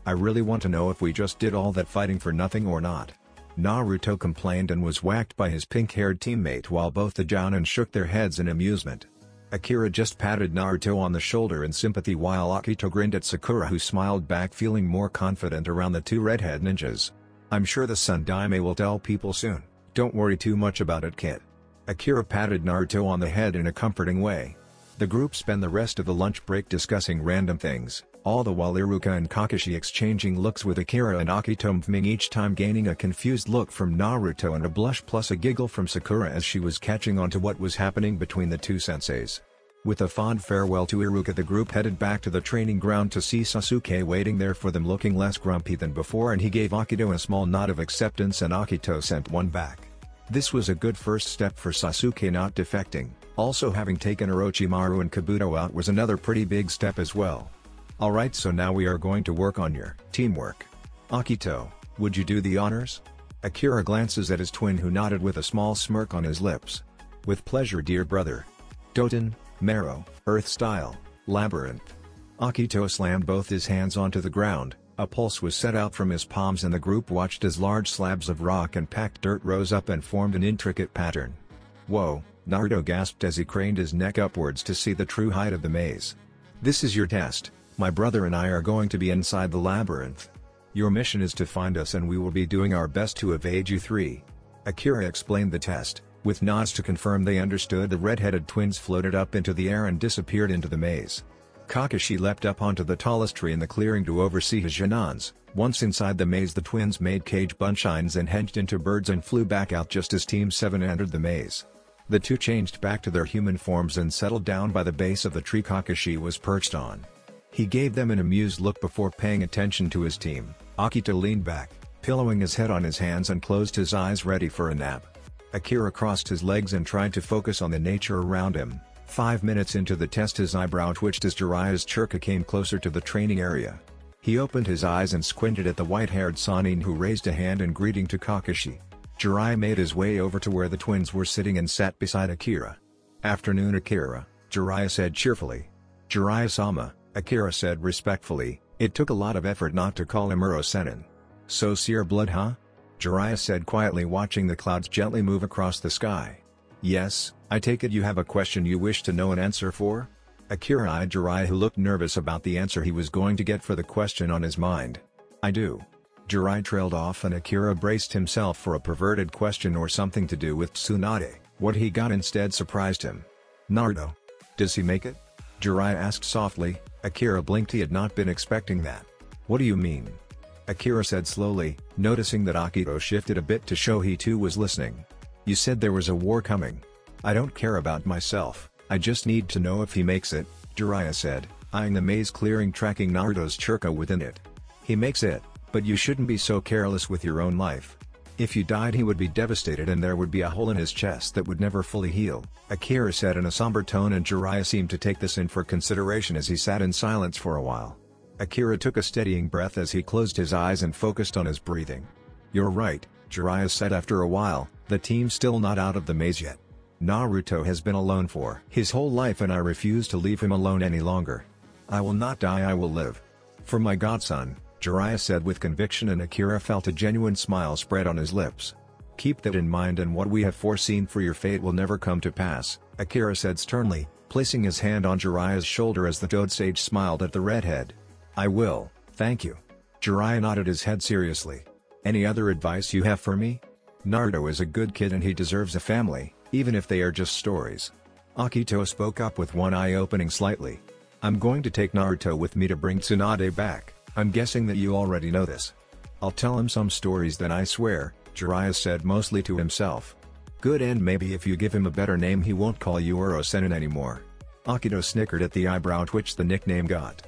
"I really want to know if we just did all that fighting for nothing or not," Naruto complained, and was whacked by his pink-haired teammate, while both the jounin shook their heads in amusement. Akira just patted Naruto on the shoulder in sympathy, while Akito grinned at Sakura, who smiled back, feeling more confident around the two redhead ninjas. "I'm sure the Sundaime will tell people soon. Don't worry too much about it, kid." Akira patted Naruto on the head in a comforting way. The group spent the rest of the lunch break discussing random things, all the while Iruka and Kakashi exchanging looks, with Akira and Akito mfming, each time gaining a confused look from Naruto and a blush plus a giggle from Sakura as she was catching on to what was happening between the two senseis. With a fond farewell to Iruka, the group headed back to the training ground to see Sasuke waiting there for them, looking less grumpy than before, and he gave Akito a small nod of acceptance, and Akito sent one back. This was a good first step for Sasuke not defecting. Also, having taken Orochimaru and Kabuto out was another pretty big step as well. "Alright, so now we are going to work on your teamwork. Akito, would you do the honors?" Akira glances at his twin, who nodded with a small smirk on his lips. "With pleasure, dear brother." Doten, Marrow, Earth Style, Labyrinth. Akito slammed both his hands onto the ground, A pulse was set out from his palms and the group watched as large slabs of rock and packed dirt rose up and formed an intricate pattern. "Whoa," Naruto gasped as he craned his neck upwards to see the true height of the maze. "This is your test, my brother and I are going to be inside the labyrinth. Your mission is to find us and we will be doing our best to evade you three." Akira explained the test, with nods to confirm they understood. The red-headed twins floated up into the air and disappeared into the maze. Kakashi leapt up onto the tallest tree in the clearing to oversee his shenanigans. Once inside the maze the twins made cage bunshines and hedged into birds and flew back out just as Team 7 entered the maze. The two changed back to their human forms and settled down by the base of the tree Kakashi was perched on. He gave them an amused look before paying attention to his team. Akito leaned back, pillowing his head on his hands and closed his eyes ready for a nap. Akira crossed his legs and tried to focus on the nature around him. 5 minutes into the test his eyebrow twitched as Jiraiya's Chukka came closer to the training area. He opened his eyes and squinted at the white-haired Sannin who raised a hand in greeting to Kakashi. Jiraiya made his way over to where the twins were sitting and sat beside Akira. "Afternoon Akira," Jiraiya said cheerfully. "Jiraiya-sama," Akira said respectfully. It took a lot of effort not to call him Uro-sennin. "So seer blood, huh?" Jiraiya said quietly, watching the clouds gently move across the sky. "Yes, I take it you have a question you wish to know an answer for?" Akira eyed Jiraiya, who looked nervous about the answer he was going to get for the question on his mind. "I do." Jiraiya trailed off and Akira braced himself for a perverted question or something to do with Tsunade. What he got instead surprised him. "Naruto. Does he make it?" Jiraiya asked softly. Akira blinked, he had not been expecting that. "What do you mean?" Akira said slowly, noticing that Akito shifted a bit to show he too was listening. "You said there was a war coming. I don't care about myself, I just need to know if he makes it," Jiraiya said, eyeing the maze clearing tracking Naruto's Chukka within it. "He makes it, but you shouldn't be so careless with your own life. If you died he would be devastated and there would be a hole in his chest that would never fully heal," Akira said in a somber tone, and Jiraiya seemed to take this in for consideration as he sat in silence for a while. Akira took a steadying breath as he closed his eyes and focused on his breathing. "You're right," Jiraiya said after a while, "the team's still not out of the maze yet. Naruto has been alone for his whole life and I refuse to leave him alone any longer. I will not die, I will live. For my godson," Jiraiya said with conviction, and Akira felt a genuine smile spread on his lips. "Keep that in mind, and what we have foreseen for your fate will never come to pass," Akira said sternly, placing his hand on Jiraiya's shoulder as the Toad Sage smiled at the redhead. "I will, thank you." Jiraiya nodded his head seriously. "Any other advice you have for me? Naruto is a good kid and he deserves a family, even if they are just stories." Akito spoke up with one eye opening slightly. "I'm going to take Naruto with me to bring Tsunade back. I'm guessing that you already know this." "I'll tell him some stories then, I swear," Jiraiya said mostly to himself. "Good, and maybe if you give him a better name he won't call you Uro-sennin anymore." Akito snickered at the eyebrow twitch the nickname got.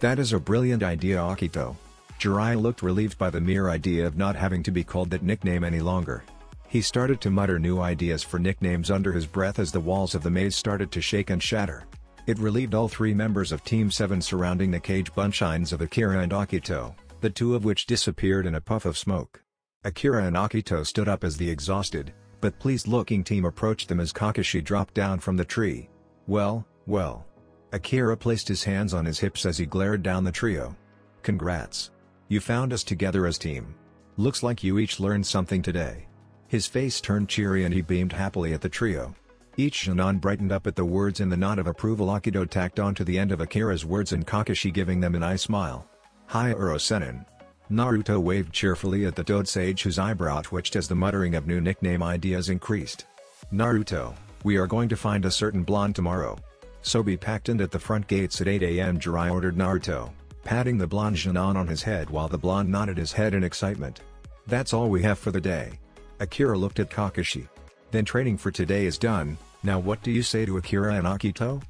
"That is a brilliant idea, Akito." Jiraiya looked relieved by the mere idea of not having to be called that nickname any longer. He started to mutter new ideas for nicknames under his breath as the walls of the maze started to shake and shatter. It relieved all three members of Team 7 surrounding the cage bunshines of Akira and Akito, the two of which disappeared in a puff of smoke. Akira and Akito stood up as the exhausted, but pleased-looking team approached them as Kakashi dropped down from the tree. "Well, well." Akira placed his hands on his hips as he glared down the trio. "Congrats. You found us together as team. Looks like you each learned something today." His face turned cheery and he beamed happily at the trio. Each Shinran brightened up at the words, and the nod of approval Akito tacked onto the end of Akira's words and Kakashi giving them an eye smile. "Hi Uro-sennin." Naruto waved cheerfully at the Toad Sage, whose eyebrow twitched as the muttering of new nickname ideas increased. "Naruto, we are going to find a certain blonde tomorrow. So be packed in at the front gates at 8 AM Jiraiya ordered Naruto, patting the blonde Shinran on his head while the blonde nodded his head in excitement. "That's all we have for the day." Akira looked at Kakashi. "Then training for today is done, now what do you say to Akira and Akito?"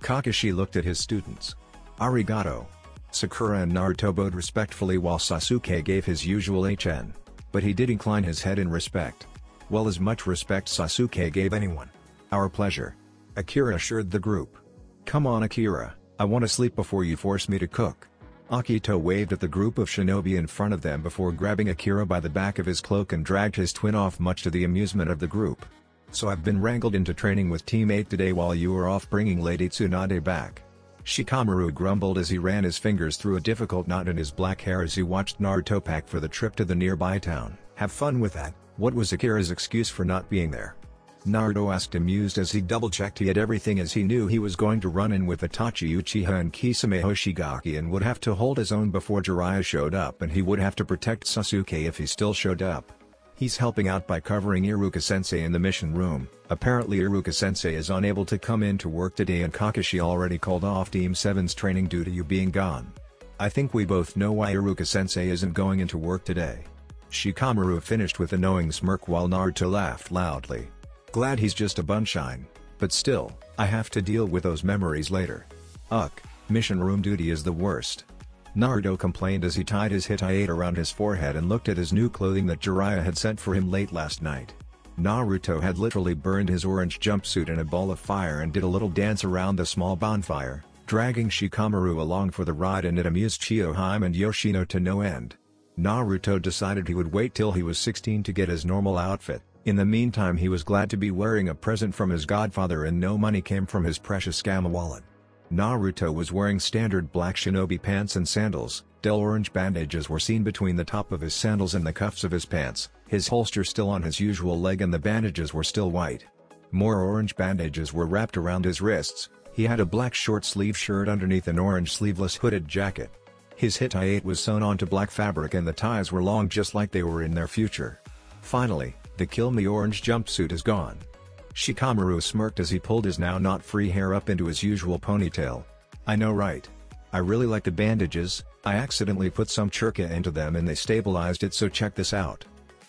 Kakashi looked at his students. "Arigato." Sakura and Naruto bowed respectfully while Sasuke gave his usual HN. But he did incline his head in respect. Well, as much respect Sasuke gave anyone. "Our pleasure," Akira assured the group. "Come on Akira, I want to sleep before you force me to cook." Akito waved at the group of shinobi in front of them before grabbing Akira by the back of his cloak and dragged his twin off, much to the amusement of the group. "So I've been wrangled into training with Team 8 today while you were off bringing Lady Tsunade back." Shikamaru grumbled as he ran his fingers through a difficult knot in his black hair as he watched Naruto pack for the trip to the nearby town. Have fun with that. What was Akira's excuse for not being there? Naruto asked, amused, as he double-checked he had everything, as he knew he was going to run in with Itachi Uchiha and Kisame Hoshigaki and would have to hold his own before Jiraiya showed up, and he would have to protect Sasuke if he still showed up. He's helping out by covering Iruka-sensei in the mission room. Apparently Iruka-sensei is unable to come in to work today and Kakashi already called off Team 7's training due to you being gone. I think we both know why Iruka-sensei isn't going into work today. Shikamaru finished with a knowing smirk while Naruto laughed loudly. Glad he's just a bunshine. But still, I have to deal with those memories later. Ugh, mission room duty is the worst. Naruto complained as he tied his hitite around his forehead and looked at his new clothing that Jiraiya had sent for him late last night. Naruto had literally burned his orange jumpsuit in a ball of fire and did a little dance around the small bonfire, dragging Shikamaru along for the ride, and it amused Chiohime and Yoshino to no end. Naruto decided he would wait till he was 16 to get his normal outfit. In the meantime, he was glad to be wearing a present from his godfather, and no money came from his precious Kama wallet. Naruto was wearing standard black shinobi pants and sandals. Dull orange bandages were seen between the top of his sandals and the cuffs of his pants, his holster still on his usual leg, and the bandages were still white. More orange bandages were wrapped around his wrists. He had a black short-sleeve shirt underneath an orange sleeveless hooded jacket. His Hittite was sewn onto black fabric and the ties were long, just like they were in their future. Finally, the kill me orange jumpsuit is gone. Shikamaru smirked as he pulled his now not free hair up into his usual ponytail. I know, right? I really like the bandages. I accidentally put some chakra into them and they stabilized it, so check this out.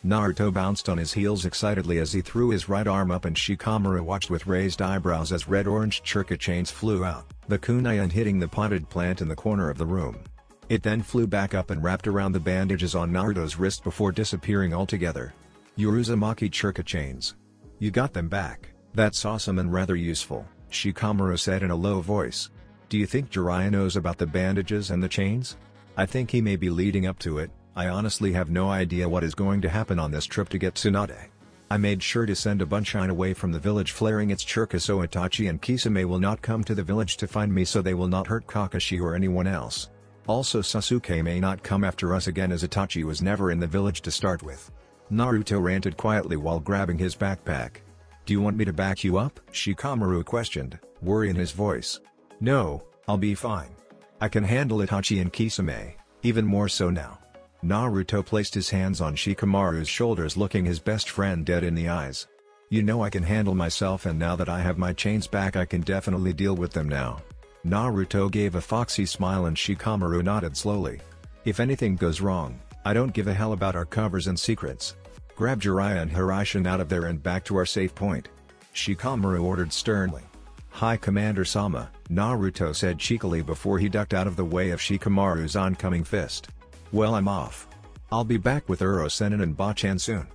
Naruto bounced on his heels excitedly as he threw his right arm up, and Shikamaru watched with raised eyebrows as red-orange chakra chains flew out, the kunai, and hitting the potted plant in the corner of the room. It then flew back up and wrapped around the bandages on Naruto's wrist before disappearing altogether. Your Uzumaki chakra chains. You got them back. That's awesome and rather useful, Shikamaru said in a low voice. Do you think Jiraiya knows about the bandages and the chains? I think he may be leading up to it. I honestly have no idea what is going to happen on this trip to get Tsunade. I made sure to send a bunshine away from the village flaring its chakra, so Itachi and Kisame will not come to the village to find me, so they will not hurt Kakashi or anyone else. Also, Sasuke may not come after us again, as Itachi was never in the village to start with. Naruto ranted quietly while grabbing his backpack. Do you want me to back you up? Shikamaru questioned, worry in his voice. No, I'll be fine. I can handle Itachi and Kisame, even more so now. Naruto placed his hands on Shikamaru's shoulders, looking his best friend dead in the eyes. You know I can handle myself, and now that I have my chains back, I can definitely deal with them now. Naruto gave a foxy smile and Shikamaru nodded slowly. If anything goes wrong, I don't give a hell about our covers and secrets. Grab Jiraiya and Hiruzen out of there and back to our safe point. Shikamaru ordered sternly. Hi, Commander-sama, Naruto said cheekily before he ducked out of the way of Shikamaru's oncoming fist. Well, I'm off. I'll be back with Uro-sennin and Bachan soon.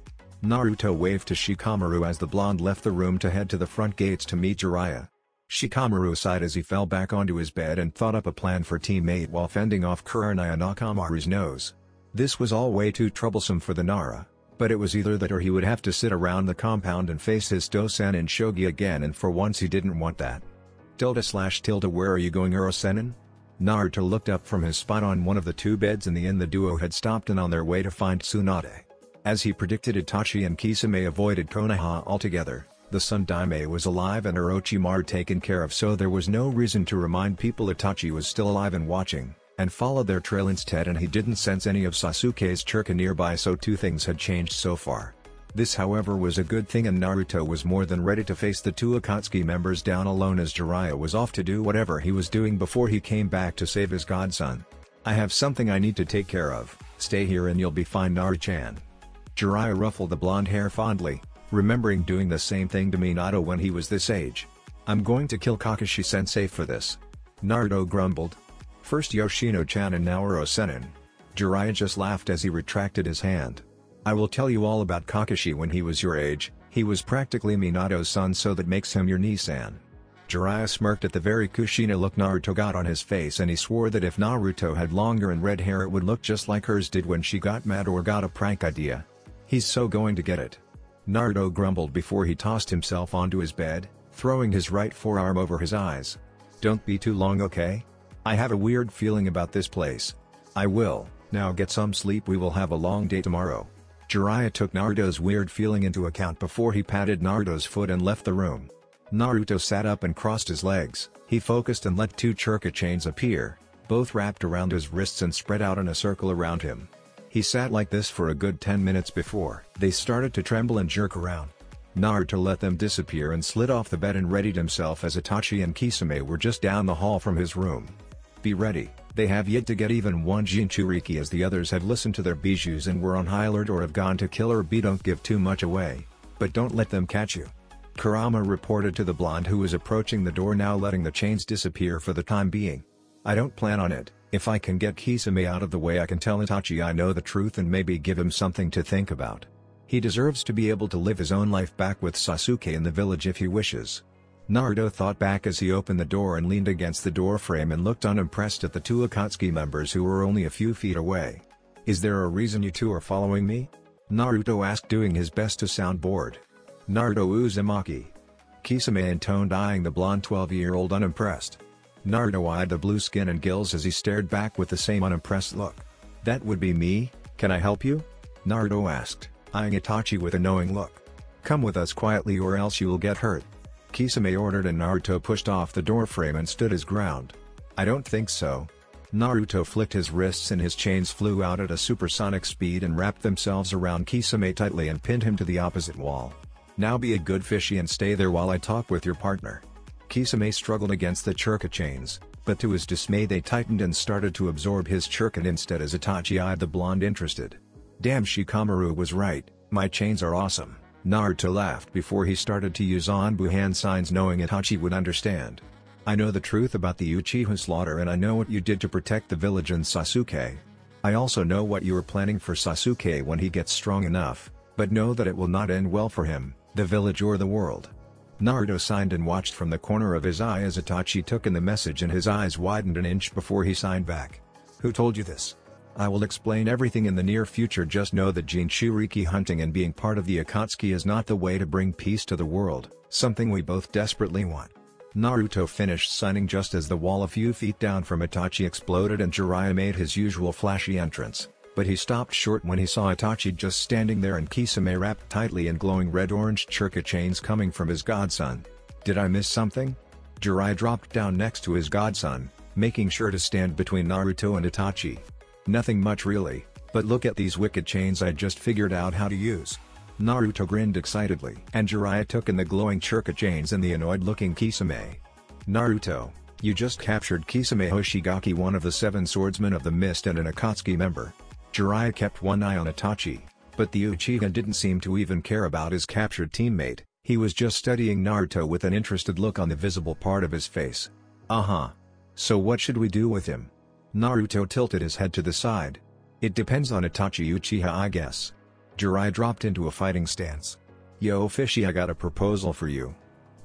Naruto waved to Shikamaru as the blonde left the room to head to the front gates to meet Jiraiya. Shikamaru sighed as he fell back onto his bed and thought up a plan for Team 8 while fending off Kurenai and Akamaru's nose. This was all way too troublesome for the Nara, but it was either that or he would have to sit around the compound and face his Dosen and Shogi again, and for once he didn't want that. /tilde Where are you going, Uro-sennin? Naruto looked up from his spot on one of the two beds in the inn the duo had stopped in on their way to find Tsunade. As he predicted, Itachi and Kisame avoided Konoha altogether. The Sundaime was alive and Orochimaru taken care of, so there was no reason to remind people Itachi was still alive and watching, and followed their trail instead, and he didn't sense any of Sasuke's chakra nearby, so two things had changed so far. This, however, was a good thing, and Naruto was more than ready to face the two Akatsuki members down alone, as Jiraiya was off to do whatever he was doing before he came back to save his godson. I have something I need to take care of, stay here and you'll be fine, Naru-chan. Jiraiya ruffled the blonde hair fondly, remembering doing the same thing to Minato when he was this age. I'm going to kill Kakashi-sensei for this. Naruto grumbled. First Yoshino-chan and now Uro-sennin. Jiraiya just laughed as he retracted his hand. I will tell you all about Kakashi when he was your age. He was practically Minato's son, so that makes him your Nissan. Jiraiya smirked at the very Kushina look Naruto got on his face, and he swore that if Naruto had longer and red hair, it would look just like hers did when she got mad or got a prank idea. He's so going to get it. Naruto grumbled before he tossed himself onto his bed, throwing his right forearm over his eyes. Don't be too long, okay? I have a weird feeling about this place. I will, now get some sleep, we will have a long day tomorrow. Jiraiya took Naruto's weird feeling into account before he patted Naruto's foot and left the room. Naruto sat up and crossed his legs. He focused and let two chakra chains appear, both wrapped around his wrists and spread out in a circle around him. He sat like this for a good 10 minutes before they started to tremble and jerk around. Naruto let them disappear and slid off the bed and readied himself as Itachi and Kisame were just down the hall from his room. Be ready, they have yet to get even one Jinchuriki as the others have listened to their bijus and were on high alert or have gone to kill or be. Don't give too much away, but don't let them catch you. Kurama reported to the blonde who was approaching the door, now letting the chains disappear for the time being. I don't plan on it. If I can get Kisame out of the way, I can tell Itachi I know the truth and maybe give him something to think about. He deserves to be able to live his own life back with Sasuke in the village if he wishes. Naruto thought back as he opened the door and leaned against the doorframe and looked unimpressed at the two Akatsuki members who were only a few feet away. Is there a reason you two are following me? Naruto asked, doing his best to sound bored. Naruto Uzumaki, Kisame intoned, eyeing the blonde 12-year-old unimpressed. Naruto eyed the blue skin and gills as he stared back with the same unimpressed look. That would be me, can I help you? Naruto asked, eyeing Itachi with a knowing look. Come with us quietly or else you will get hurt. Kisame ordered, and Naruto pushed off the doorframe and stood his ground. I don't think so. Naruto flicked his wrists and his chains flew out at a supersonic speed and wrapped themselves around Kisame tightly and pinned him to the opposite wall. Now be a good fishy and stay there while I talk with your partner. Kisame struggled against the chakra chains, but to his dismay they tightened and started to absorb his chakra instead as Itachi eyed the blonde interested. Damn, Shikamaru was right, my chains are awesome. Naruto laughed before he started to use Anbu hand signs, knowing Itachi would understand. I know the truth about the Uchiha slaughter and I know what you did to protect the village and Sasuke. I also know what you are planning for Sasuke when he gets strong enough, but know that it will not end well for him, the village or the world. Naruto signed and watched from the corner of his eye as Itachi took in the message and his eyes widened an inch before he signed back. Who told you this? I will explain everything in the near future, just know that Jinchuriki hunting and being part of the Akatsuki is not the way to bring peace to the world, something we both desperately want. Naruto finished signing just as the wall a few feet down from Itachi exploded and Jiraiya made his usual flashy entrance. But he stopped short when he saw Itachi just standing there and Kisame wrapped tightly in glowing red-orange chakra chains coming from his godson. Did I miss something? Jiraiya dropped down next to his godson, making sure to stand between Naruto and Itachi. Nothing much really, but look at these wicked chains I just figured out how to use. Naruto grinned excitedly and Jiraiya took in the glowing chakra chains and the annoyed-looking Kisame. Naruto, you just captured Kisame Hoshigaki, one of the seven swordsmen of the mist and an Akatsuki member. Jiraiya kept one eye on Itachi, but the Uchiha didn't seem to even care about his captured teammate, he was just studying Naruto with an interested look on the visible part of his face. So what should we do with him? Naruto tilted his head to the side. It depends on Itachi Uchiha, I guess. Jiraiya dropped into a fighting stance. Yo fishy, I got a proposal for you.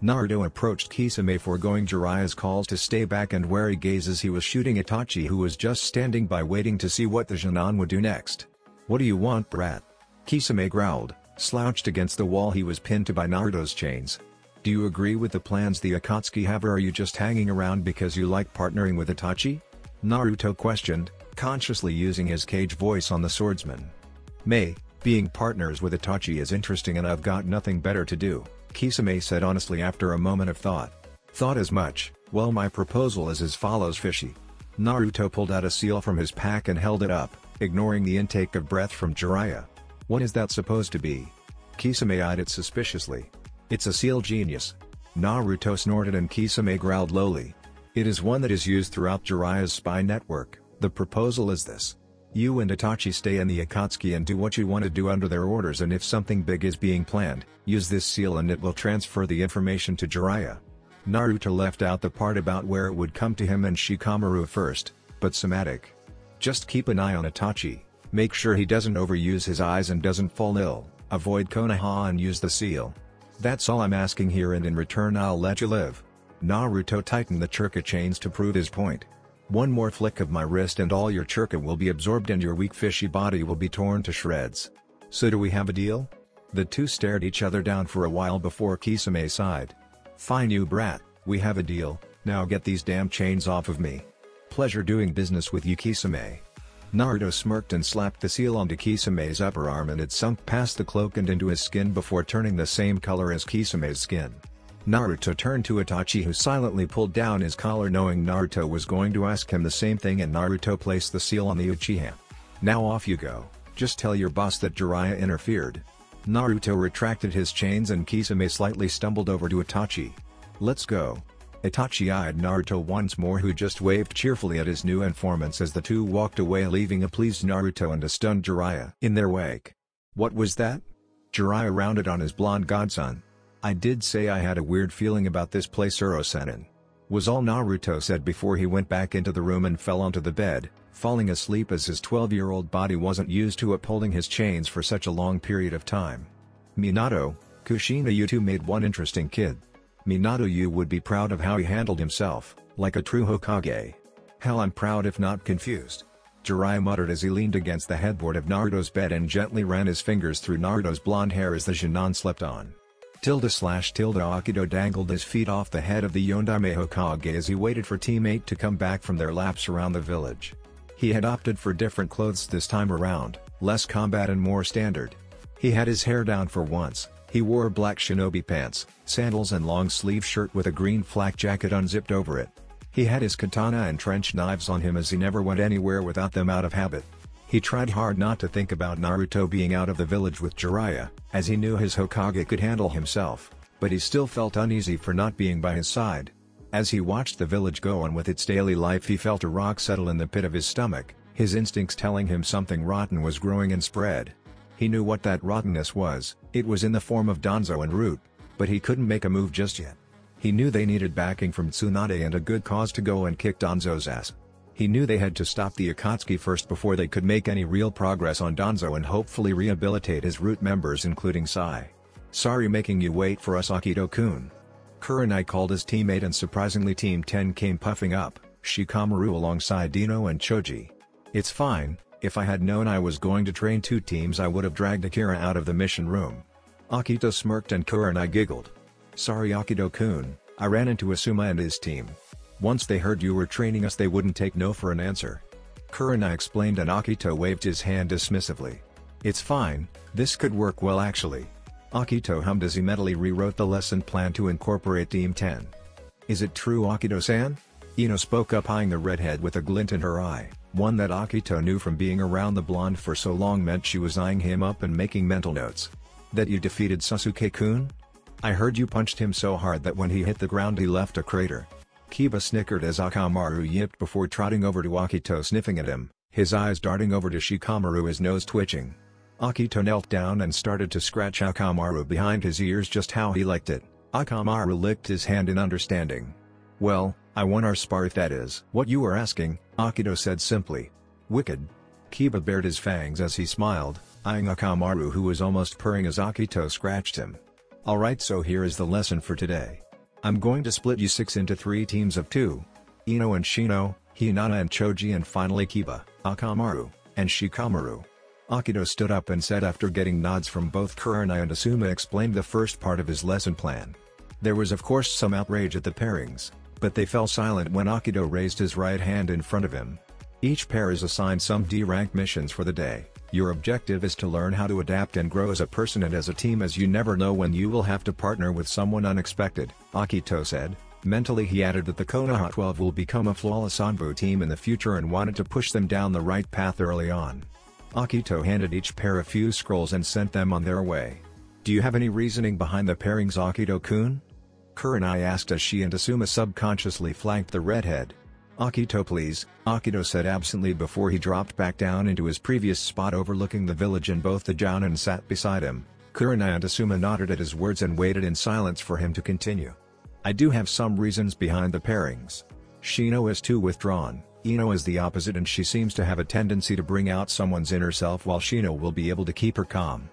Naruto approached Kisame, foregoing Jiraiya's calls to stay back and wary gazes he was shooting Itachi, who was just standing by waiting to see what the Jinan would do next. What do you want, brat? Kisame growled, slouched against the wall he was pinned to by Naruto's chains. Do you agree with the plans the Akatsuki have, or are you just hanging around because you like partnering with Itachi? Naruto questioned, consciously using his cage voice on the swordsman. Being partners with Itachi is interesting and I've got nothing better to do, Kisame said honestly after a moment of thought. Thought as much. Well, my proposal is as follows, fishy. Naruto pulled out a seal from his pack and held it up, ignoring the intake of breath from Jiraiya. What is that supposed to be? Kisame eyed it suspiciously. It's a seal, genius. Naruto snorted and Kisame growled lowly. It is one that is used throughout Jiraiya's spy network. The proposal is this. You and Itachi stay in the Akatsuki and do what you want to do under their orders, and if something big is being planned, use this seal and it will transfer the information to Jiraiya. Naruto left out the part about where it would come to him and Shikamaru first, but somatic. Just keep an eye on Itachi, make sure he doesn't overuse his eyes and doesn't fall ill, avoid Konoha and use the seal. That's all I'm asking here, and in return I'll let you live. Naruto tightened the chakra chains to prove his point. One more flick of my wrist and all your chakra will be absorbed and your weak fishy body will be torn to shreds. So do we have a deal? The two stared each other down for a while before Kisame sighed. Fine, you brat, we have a deal, Now get these damn chains off of me. Pleasure doing business with you, Kisame. Naruto smirked and slapped the seal onto Kisame's upper arm, and it sunk past the cloak and into his skin before turning the same color as Kisame's skin. Naruto turned to Itachi, who silently pulled down his collar knowing Naruto was going to ask him the same thing, and Naruto placed the seal on the Uchiha. Now off you go, just tell your boss that Jiraiya interfered. Naruto retracted his chains and Kisame slightly stumbled over to Itachi. Let's go. Itachi eyed Naruto once more, who just waved cheerfully at his new informants as the two walked away, leaving a pleased Naruto and a stunned Jiraiya in their wake. What was that? Jiraiya rounded on his blonde godson. I did say I had a weird feeling about this place, Uro-sennin, was all Naruto said before he went back into the room and fell onto the bed, falling asleep as his 12-year-old body wasn't used to upholding his chains for such a long period of time. Minato, Kushina, you two made one interesting kid. Minato, you would be proud of how he handled himself, like a true Hokage. Hell, I'm proud if not confused. Jiraiya muttered as he leaned against the headboard of Naruto's bed and gently ran his fingers through Naruto's blonde hair as the Jinan slept on. Akito dangled his feet off the head of the Yondaime Hokage as he waited for Team 8 to come back from their laps around the village. He had opted for different clothes this time around, less combat and more standard. He had his hair down for once. He wore black shinobi pants, sandals and long-sleeve shirt with a green flak jacket unzipped over it. He had his katana and trench knives on him as he never went anywhere without them out of habit. He tried hard not to think about Naruto being out of the village with Jiraiya, as he knew his Hokage could handle himself, but he still felt uneasy for not being by his side. As he watched the village go on with its daily life, he felt a rock settle in the pit of his stomach, his instincts telling him something rotten was growing and spread. He knew what that rottenness was. It was in the form of Danzo and Root, but he couldn't make a move just yet. He knew they needed backing from Tsunade and a good cause to go and kick Danzo's ass. He knew they had to stop the Akatsuki first before they could make any real progress on Danzo and hopefully rehabilitate his Root members, including Sai. Sorry making you wait for us, Akito-kun. Kurenai called his teammate, and surprisingly Team 10 came puffing up, Shikamaru alongside Ino and Choji. It's fine. If I had known I was going to train two teams, I would have dragged Akira out of the mission room. Akito smirked and Kurenai giggled. Sorry Akito-kun, I ran into Asuma and his team. Once they heard you were training us, they wouldn't take no for an answer. Kurenai explained, and Akito waved his hand dismissively. It's fine, this could work well actually. Akito hummed as he mentally rewrote the lesson plan to incorporate Team 10. Is it true, Akito-san? Ino spoke up, eyeing the redhead with a glint in her eye. One that Akito knew from being around the blonde for so long meant she was eyeing him up and making mental notes. That you defeated Sasuke-kun? I heard you punched him so hard that when he hit the ground he left a crater. Kiba snickered as Akamaru yipped before trotting over to Akito, sniffing at him, his eyes darting over to Shikamaru, his nose twitching. Akito knelt down and started to scratch Akamaru behind his ears, just how he liked it. Akamaru licked his hand in understanding. Well, I won our spar if that is what you were asking, Akito said simply. Wicked. Kiba bared his fangs as he smiled, eyeing Akamaru, who was almost purring as Akito scratched him. Alright, so here is the lesson for today. I'm going to split you six into three teams of two. Ino and Shino, Hinata and Choji, and finally Kiba, Akamaru, and Shikamaru. Akito stood up and said, after getting nods from both Kurenai and Asuma, explained the first part of his lesson plan. There was of course some outrage at the pairings, but they fell silent when Akito raised his right hand in front of him. Each pair is assigned some D-rank missions for the day. Your objective is to learn how to adapt and grow as a person and as a team, as you never know when you will have to partner with someone unexpected, Akito said. Mentally he added that the Konoha 12 will become a flawless Anbu team in the future and wanted to push them down the right path early on. Akito handed each pair a few scrolls and sent them on their way. Do you have any reasoning behind the pairings, Akito-kun? Kurenai asked as she and Asuma subconsciously flanked the redhead. Akito please, Akito said absently before he dropped back down into his previous spot overlooking the village, and both the Jounin sat beside him. Kurenai and Asuma nodded at his words and waited in silence for him to continue. I do have some reasons behind the pairings. Shino is too withdrawn, Ino is the opposite, and she seems to have a tendency to bring out someone's inner self, while Shino will be able to keep her calm.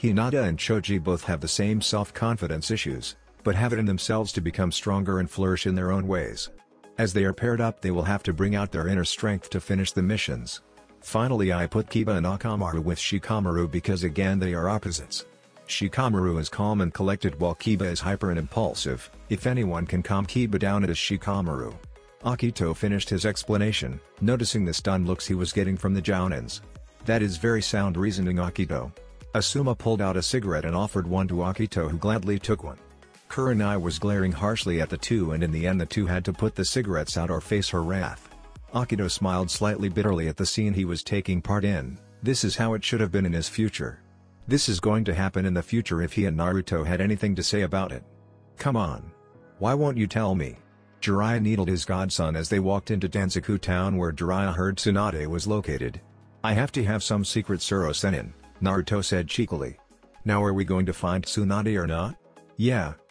Hinata and Choji both have the same self-confidence issues, but have it in themselves to become stronger and flourish in their own ways. As they are paired up, they will have to bring out their inner strength to finish the missions. Finally, I put Kiba and Akamaru with Shikamaru because again they are opposites. Shikamaru is calm and collected while Kiba is hyper and impulsive. If anyone can calm Kiba down, it is Shikamaru. Akito finished his explanation, noticing the stunned looks he was getting from the Jounins. That is very sound reasoning, Akito. Asuma pulled out a cigarette and offered one to Akito, who gladly took one. Kurenai was glaring harshly at the two, and in the end the two had to put the cigarettes out or face her wrath. Akito smiled slightly bitterly at the scene he was taking part in. This is how it should have been in his future. This is going to happen in the future if he and Naruto had anything to say about it. Come on. Why won't you tell me? Jiraiya needled his godson as they walked into Danzoku town, where Jiraiya heard Tsunade was located. I have to have some secret, Suro-sennin, Naruto said cheekily. Now are we going to find Tsunade or not?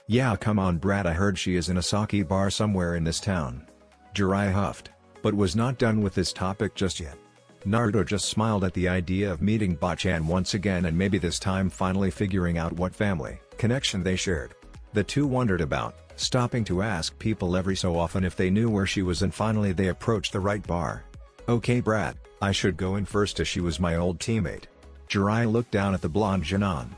Yeah, come on Brad, I heard she is in a sake bar somewhere in this town. Jiraiya huffed, but was not done with this topic just yet. Naruto just smiled at the idea of meeting Bachan once again, and maybe this time finally figuring out what family connection they shared. The two wondered about, stopping to ask people every so often if they knew where she was, and finally they approached the right bar. Okay Brad, I should go in first as she was my old teammate. Jiraiya looked down at the blonde Jinan.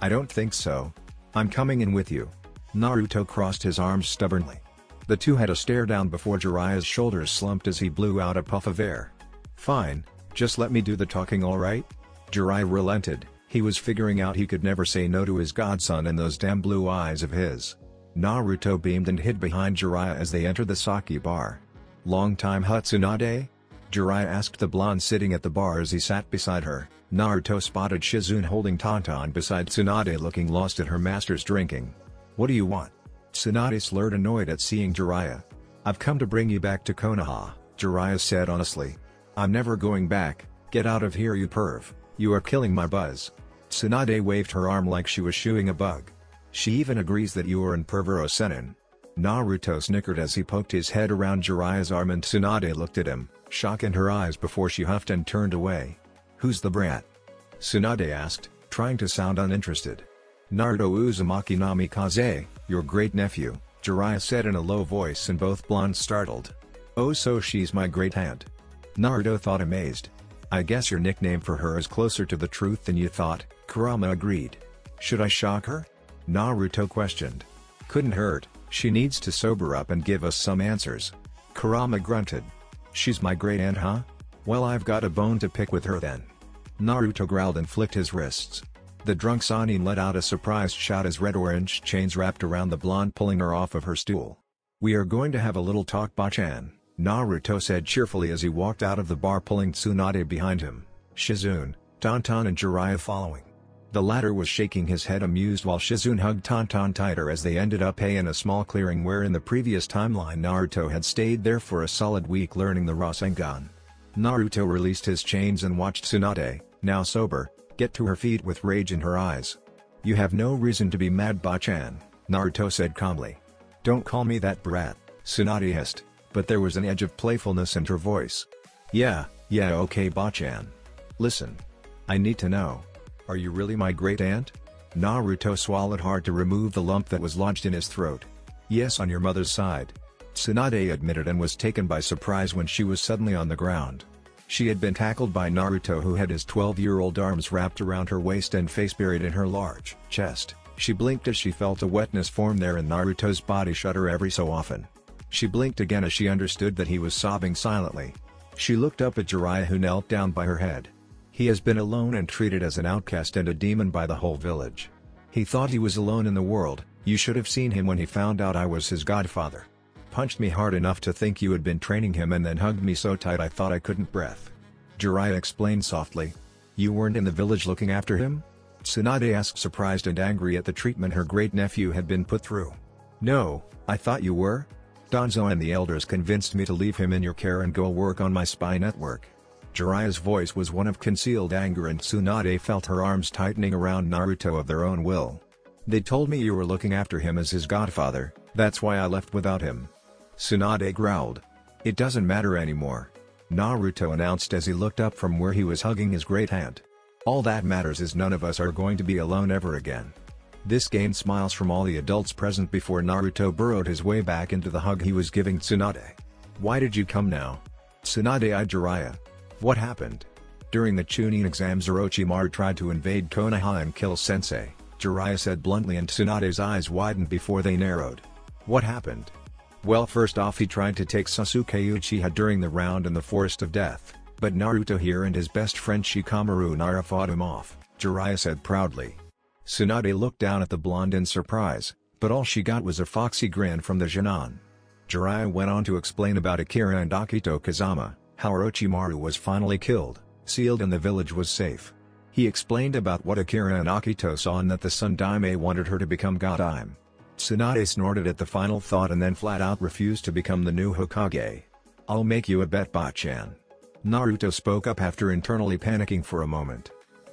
I don't think so. I'm coming in with you. Naruto crossed his arms stubbornly. The two had a stare down before Jiraiya's shoulders slumped as he blew out a puff of air. Fine, just let me do the talking, alright? Jiraiya relented. He was figuring out he could never say no to his godson and those damn blue eyes of his. Naruto beamed and hid behind Jiraiya as they entered the sake bar. Long time Hatsunade? Jiraiya asked the blonde sitting at the bar as he sat beside her. Naruto spotted Shizune holding Tonton beside Tsunade, looking lost at her master's drinking. What do you want? Tsunade slurred, annoyed at seeing Jiraiya. I've come to bring you back to Konoha, Jiraiya said honestly. I'm never going back, get out of here you perv, you are killing my buzz. Tsunade waved her arm like she was shooing a bug. She even agrees that you are in Pervero-sennin. Naruto snickered as he poked his head around Jiraiya's arm, and Tsunade looked at him, shock in her eyes before she huffed and turned away. Who's the brat? Tsunade asked, trying to sound uninterested. Naruto Uzumaki Namikaze, your great-nephew, Jiraiya said in a low voice, and both blondes startled. Oh, so she's my great-aunt. Naruto thought, amazed. I guess your nickname for her is closer to the truth than you thought, Kurama agreed. Should I shock her? Naruto questioned. Couldn't hurt, she needs to sober up and give us some answers. Kurama grunted. She's my great aunt, huh? Well, I've got a bone to pick with her then. Naruto growled and flicked his wrists. The drunk Sannin let out a surprised shout as red-orange chains wrapped around the blonde, pulling her off of her stool. We are going to have a little talk, Bachan, Naruto said cheerfully as he walked out of the bar, pulling Tsunade behind him, Shizune, Tonton and Jiraiya following. The latter was shaking his head amused while Shizune hugged Tonton tighter as they ended up in a small clearing where in the previous timeline Naruto had stayed there for a solid week learning the Rasengan. Naruto released his chains and watched Tsunade, now sober, get to her feet with rage in her eyes. You have no reason to be mad, Bachan, Naruto said calmly. Don't call me that, brat, Tsunade hissed, but there was an edge of playfulness in her voice. Yeah, okay Bachan. Listen. I need to know. Are you really my great aunt? Naruto swallowed hard to remove the lump that was lodged in his throat. Yes, on your mother's side. Tsunade admitted and was taken by surprise when she was suddenly on the ground. She had been tackled by Naruto, who had his 12-year-old arms wrapped around her waist and face buried in her large chest. She blinked as she felt a wetness form there, and Naruto's body shudder every so often. She blinked again as she understood that he was sobbing silently. She looked up at Jiraiya, who knelt down by her head. He has been alone and treated as an outcast and a demon by the whole village. He thought he was alone in the world. You should have seen him when he found out I was his godfather. Punched me hard enough to think you had been training him, and then hugged me so tight I thought I couldn't breathe. Jiraiya explained softly. You weren't in the village looking after him? Tsunade asked, surprised and angry at the treatment her great-nephew had been put through. No, I thought you were. Danzo and the elders convinced me to leave him in your care and go work on my spy network. Jiraiya's voice was one of concealed anger, and Tsunade felt her arms tightening around Naruto of their own will. They told me you were looking after him as his godfather, that's why I left without him. Tsunade growled. It doesn't matter anymore, Naruto announced as he looked up from where he was hugging his great aunt. All that matters is none of us are going to be alone ever again. This gained smiles from all the adults present before Naruto burrowed his way back into the hug he was giving Tsunade. Why did you come now? Tsunade eyed Jiraiya. What happened? During the Chunin exams, Orochimaru tried to invade Konoha and kill Sensei. Jiraiya said bluntly, and Tsunade's eyes widened before they narrowed. What happened? Well, first off, he tried to take Sasuke Uchiha during the round in the Forest of Death, but Naruto here and his best friend Shikamaru Nara fought him off, Jiraiya said proudly. Tsunade looked down at the blonde in surprise, but all she got was a foxy grin from the genin. Jiraiya went on to explain about Akira and Akito Kazama, how Orochimaru was finally killed, sealed, and the village was safe. He explained about what Akira and Akito saw and that the Sundaime wanted her to become Godaime. Tsunade snorted at the final thought and then flat out refused to become the new Hokage. I'll make you a bet, Bachan. Naruto spoke up after internally panicking for a moment.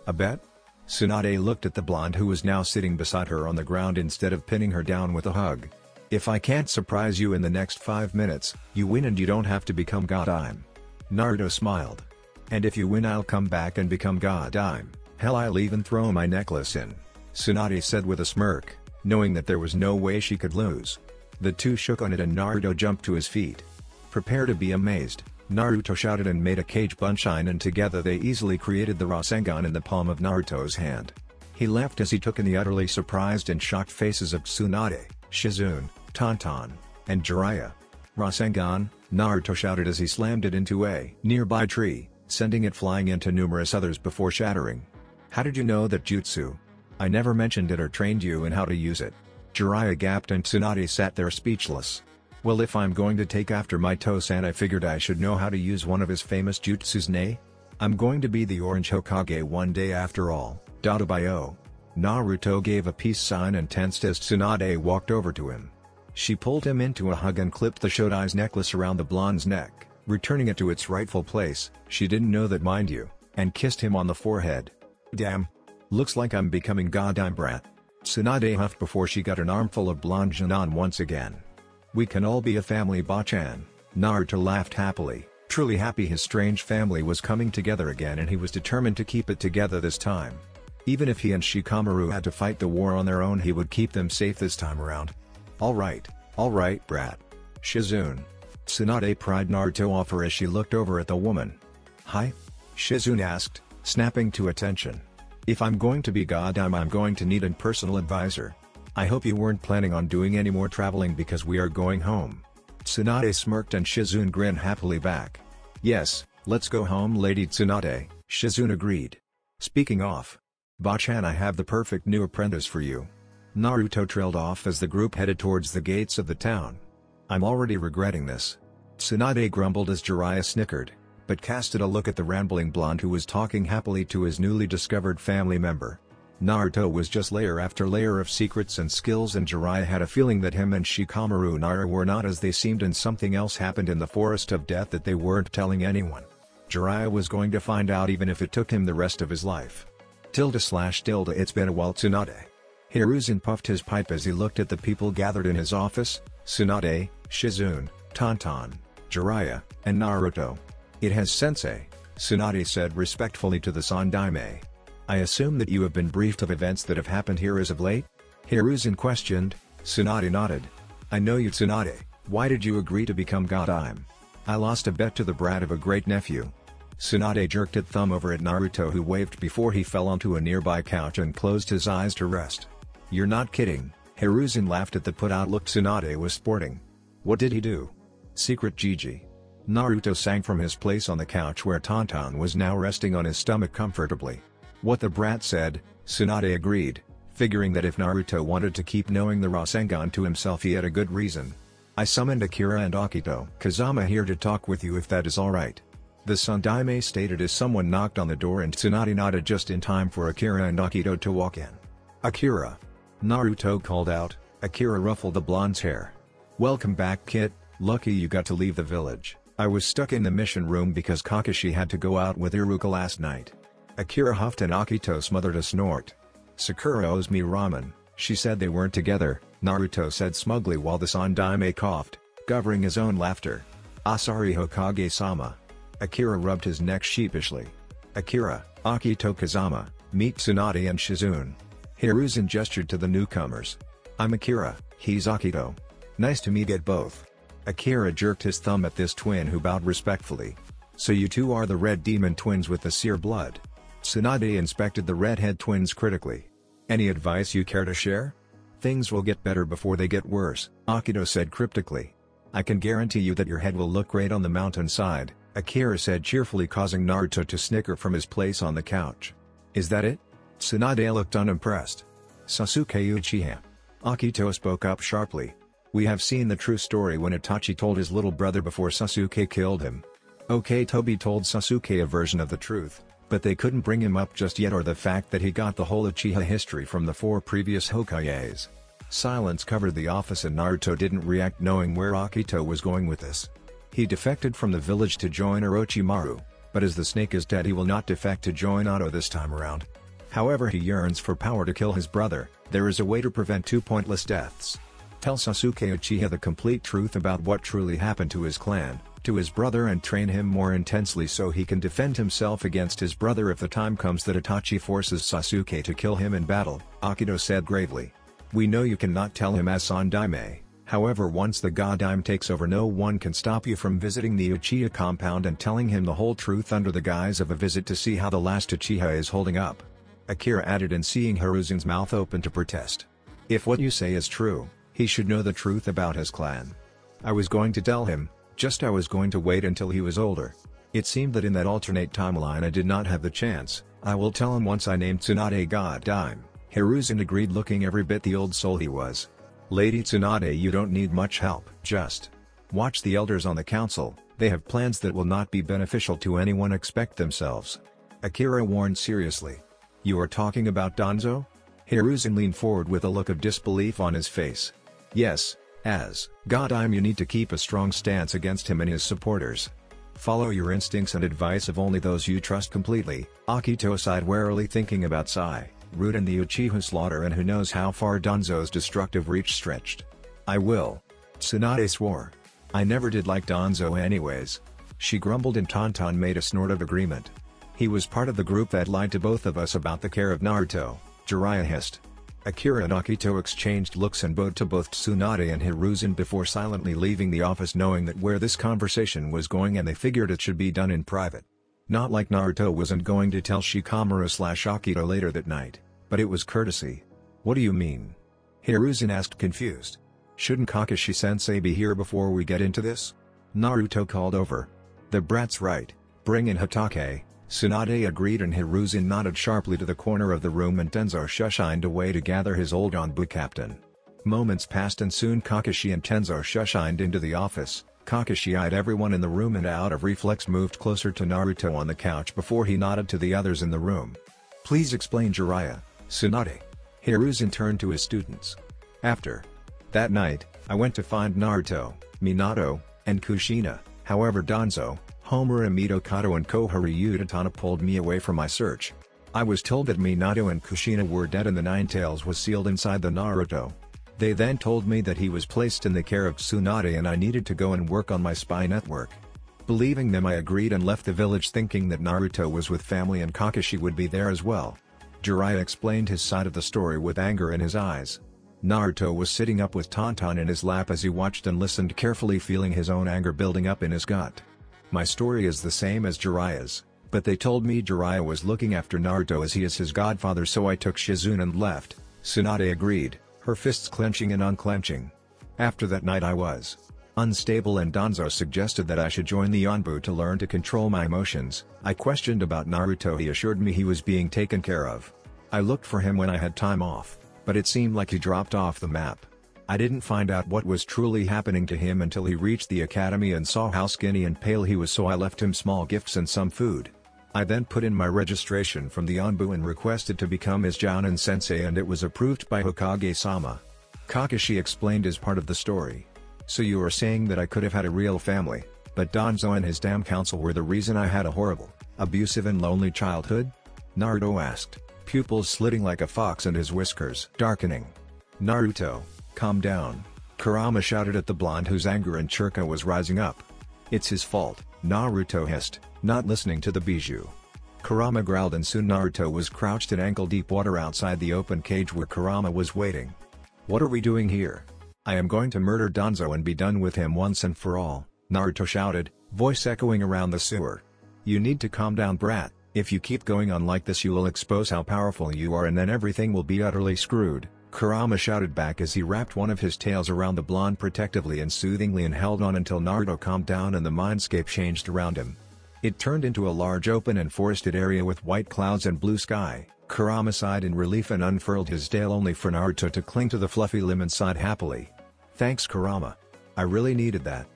A bet? Tsunade looked at the blonde who was now sitting beside her on the ground instead of pinning her down with a hug. If I can't surprise you in the next 5 minutes, you win and you don't have to become Godaime. Naruto smiled. And if you win, I'll come back and become Godaime. Hell, I'll even throw my necklace in. Tsunade said with a smirk, knowing that there was no way she could lose. The two shook on it and Naruto jumped to his feet. Prepare to be amazed, Naruto shouted and made a cage bunshine, and together they easily created the Rasengan in the palm of Naruto's hand. He left as he took in the utterly surprised and shocked faces of Tsunade, Shizune, Tonton, and Jiraiya. Rasengan, Naruto shouted as he slammed it into a nearby tree, sending it flying into numerous others before shattering. How did you know that jutsu? I never mentioned it or trained you in how to use it. Jiraiya gasped and Tsunade sat there speechless. Well, if I'm going to take after my Tosan, I figured I should know how to use one of his famous jutsus, ne? I'm going to be the Orange Hokage one day after all, Dadabayo. Naruto gave a peace sign and tensed as Tsunade walked over to him. She pulled him into a hug and clipped the Shodai's necklace around the blonde's neck, returning it to its rightful place, she didn't know that, mind you, and kissed him on the forehead. Damn. Looks like I'm becoming Godaime, brat. Tsunade huffed before she got an armful of blonde genin once again. We can all be a family, Bachan. Naruto laughed happily, truly happy his strange family was coming together again, and he was determined to keep it together this time. Even if he and Shikamaru had to fight the war on their own, he would keep them safe this time around. Alright brat. Shizune. Tsunade pried Naruto off her as she looked over at the woman. Hi? Shizune asked, snapping to attention. If I'm going to be Godaime, I'm going to need a personal advisor. I hope you weren't planning on doing any more traveling because we are going home. Tsunade smirked and Shizune grinned happily back. Yes, let's go home, Lady Tsunade, Shizune agreed. Speaking of, Bachan, I have the perfect new apprentice for you. Naruto trailed off as the group headed towards the gates of the town. I'm already regretting this. Tsunade grumbled as Jiraiya snickered, but casted a look at the rambling blonde who was talking happily to his newly discovered family member. Naruto was just layer after layer of secrets and skills, and Jiraiya had a feeling that him and Shikamaru Nara were not as they seemed, and something else happened in the Forest of Death that they weren't telling anyone. Jiraiya was going to find out, even if it took him the rest of his life. /, it's been a while, Tsunade. Hiruzen puffed his pipe as he looked at the people gathered in his office, Tsunade, Shizune, Tonton, Jiraiya, and Naruto. It has sensei, Tsunade said respectfully to the Sundaime. I assume that you have been briefed of events that have happened here as of late? Hiruzen questioned. Tsunade nodded. I know you, Tsunade. Why did you agree to become Godaime? I lost a bet to the brat of a great-nephew. Tsunade jerked a thumb over at Naruto, who waved before he fell onto a nearby couch and closed his eyes to rest. You're not kidding, Hiruzen laughed at the put-out look Tsunade was sporting. What did he do? Secret Gigi. Naruto sang from his place on the couch where Tonton was now resting on his stomach comfortably. What the brat said, Tsunade agreed, figuring that if Naruto wanted to keep knowing the Rasengan to himself, he had a good reason. I summoned Akira and Akito Kazama here to talk with you, if that is alright. The Sundaime stated as someone knocked on the door, and Tsunade nodded just in time for Akira and Akito to walk in. Akira! Naruto called out. Akira ruffled the blonde's hair. Welcome back, kid. Lucky you got to leave the village. I was stuck in the mission room because Kakashi had to go out with Iruka last night. Akira huffed and Akito smothered a snort. Sakura owes me ramen. She said they weren't together, Naruto said smugly while the Sundaime coughed, covering his own laughter. Ah, sorry, Hokage-sama. Akira rubbed his neck sheepishly. Akira, Akito Kazama, meet Tsunade and Shizune. Hiruzen gestured to the newcomers. I'm Akira, he's Akito. Nice to meet at both. Akira jerked his thumb at this twin, who bowed respectfully. So you two are the red demon twins with the seer blood. Tsunade inspected the redhead twins critically. Any advice you care to share? Things will get better before they get worse, Akito said cryptically. I can guarantee you that your head will look great on the mountainside, Akira said cheerfully, causing Naruto to snicker from his place on the couch. Is that it? Tsunade looked unimpressed. Sasuke Uchiha. Akito spoke up sharply. We have seen the true story when Itachi told his little brother before Sasuke killed him. Okay, Tobi told Sasuke a version of the truth, but they couldn't bring him up just yet, or the fact that he got the whole Uchiha history from the 4 previous Hokages. Silence covered the office and Naruto didn't react, knowing where Akito was going with this. He defected from the village to join Orochimaru, but as the snake is dead, he will not defect to join Otto this time around. However, he yearns for power to kill his brother. There is a way to prevent 2 pointless deaths. Tell Sasuke Uchiha the complete truth about what truly happened to his clan, to his brother, and train him more intensely so he can defend himself against his brother if the time comes that Itachi forces Sasuke to kill him in battle, Akito said gravely. We know you cannot tell him as Sandaime, however once the Godaime takes over, no one can stop you from visiting the Uchiha compound and telling him the whole truth under the guise of a visit to see how the last Uchiha is holding up. Akira added, and seeing Hiruzen's mouth open to protest. If what you say is true, he should know the truth about his clan. I was going to tell him, just I was going to wait until he was older. It seemed that in that alternate timeline I did not have the chance. I will tell him once I named Tsunade Godaime. Hiruzen agreed, looking every bit the old soul he was. Lady Tsunade, you don't need much help. Just watch the elders on the council, they have plans that will not be beneficial to anyone except themselves. Akira warned seriously. You are talking about Danzo? Hiruzen leaned forward with a look of disbelief on his face. Yes, as Godaime you need to keep a strong stance against him and his supporters. Follow your instincts and advice of only those you trust completely, Akito sighed, warily thinking about Sai, Root and the Uchiha slaughter, and who knows how far Danzo's destructive reach stretched. I will. Tsunade swore. I never did like Danzo anyways. She grumbled, and Tonton made a snort of agreement. He was part of the group that lied to both of us about the care of Naruto, Jiraiya hissed. Akira and Akito exchanged looks and bowed to both Tsunade and Hiruzen before silently leaving the office, knowing that where this conversation was going, and they figured it should be done in private. Not like Naruto wasn't going to tell Shikamaru/Akito later that night, but it was courtesy. What do you mean? Hiruzen asked, confused. Shouldn't Kakashi-sensei be here before we get into this? Naruto called over. The brat's right, bring in Hatake, Tsunade agreed, and Hiruzen nodded sharply to the corner of the room, and Danzo shined away to gather his old Anbu captain. Moments passed and soon Kakashi and Danzo shined into the office. Kakashi eyed everyone in the room and out of reflex moved closer to Naruto on the couch before he nodded to the others in the room. Please explain Jiraiya, Tsunade. Hiruzen turned to his students. After that night, I went to find Naruto, Minato, and Kushina, however Danzo, Homura, Kato and Kohari Utatana pulled me away from my search. I was told that Minato and Kushina were dead and the Nine Tails was sealed inside the Naruto. They then told me that he was placed in the care of Tsunade and I needed to go and work on my spy network. Believing them, I agreed and left the village thinking that Naruto was with family and Kakashi would be there as well. Jiraiya explained his side of the story with anger in his eyes. Naruto was sitting up with Tonton in his lap as he watched and listened carefully, feeling his own anger building up in his gut. My story is the same as Jiraiya's, but they told me Jiraiya was looking after Naruto as he is his godfather, so I took Shizune and left, Tsunade agreed, her fists clenching and unclenching. After that night I was unstable and Danzo suggested that I should join the Anbu to learn to control my emotions. I questioned about Naruto, he assured me he was being taken care of. I looked for him when I had time off, but it seemed like he dropped off the map. I didn't find out what was truly happening to him until he reached the academy and saw how skinny and pale he was, so I left him small gifts and some food. I then put in my registration from the Anbu and requested to become his Jounin sensei, and it was approved by Hokage-sama. Kakashi explained as part of the story. So you are saying that I could have had a real family, but Danzo and his damn council were the reason I had a horrible, abusive and lonely childhood? Naruto asked, pupils slitting like a fox and his whiskers darkening. Naruto, calm down, Kurama shouted at the blonde whose anger and chakra was rising up. It's his fault, Naruto hissed, not listening to the Bijou. Kurama growled and soon Naruto was crouched in ankle-deep water outside the open cage where Kurama was waiting. What are we doing here? I am going to murder Danzo and be done with him once and for all, Naruto shouted, voice echoing around the sewer. You need to calm down, brat, If you keep going on like this, you will expose how powerful you are and then everything will be utterly screwed," Kurama shouted back as he wrapped one of his tails around the blonde protectively and soothingly and held on until Naruto calmed down and the mindscape changed around him. It turned into a large open and forested area with white clouds and blue sky. Kurama sighed in relief and unfurled his tail only for Naruto to cling to the fluffy limb and sighed happily. "Thanks Kurama. I really needed that."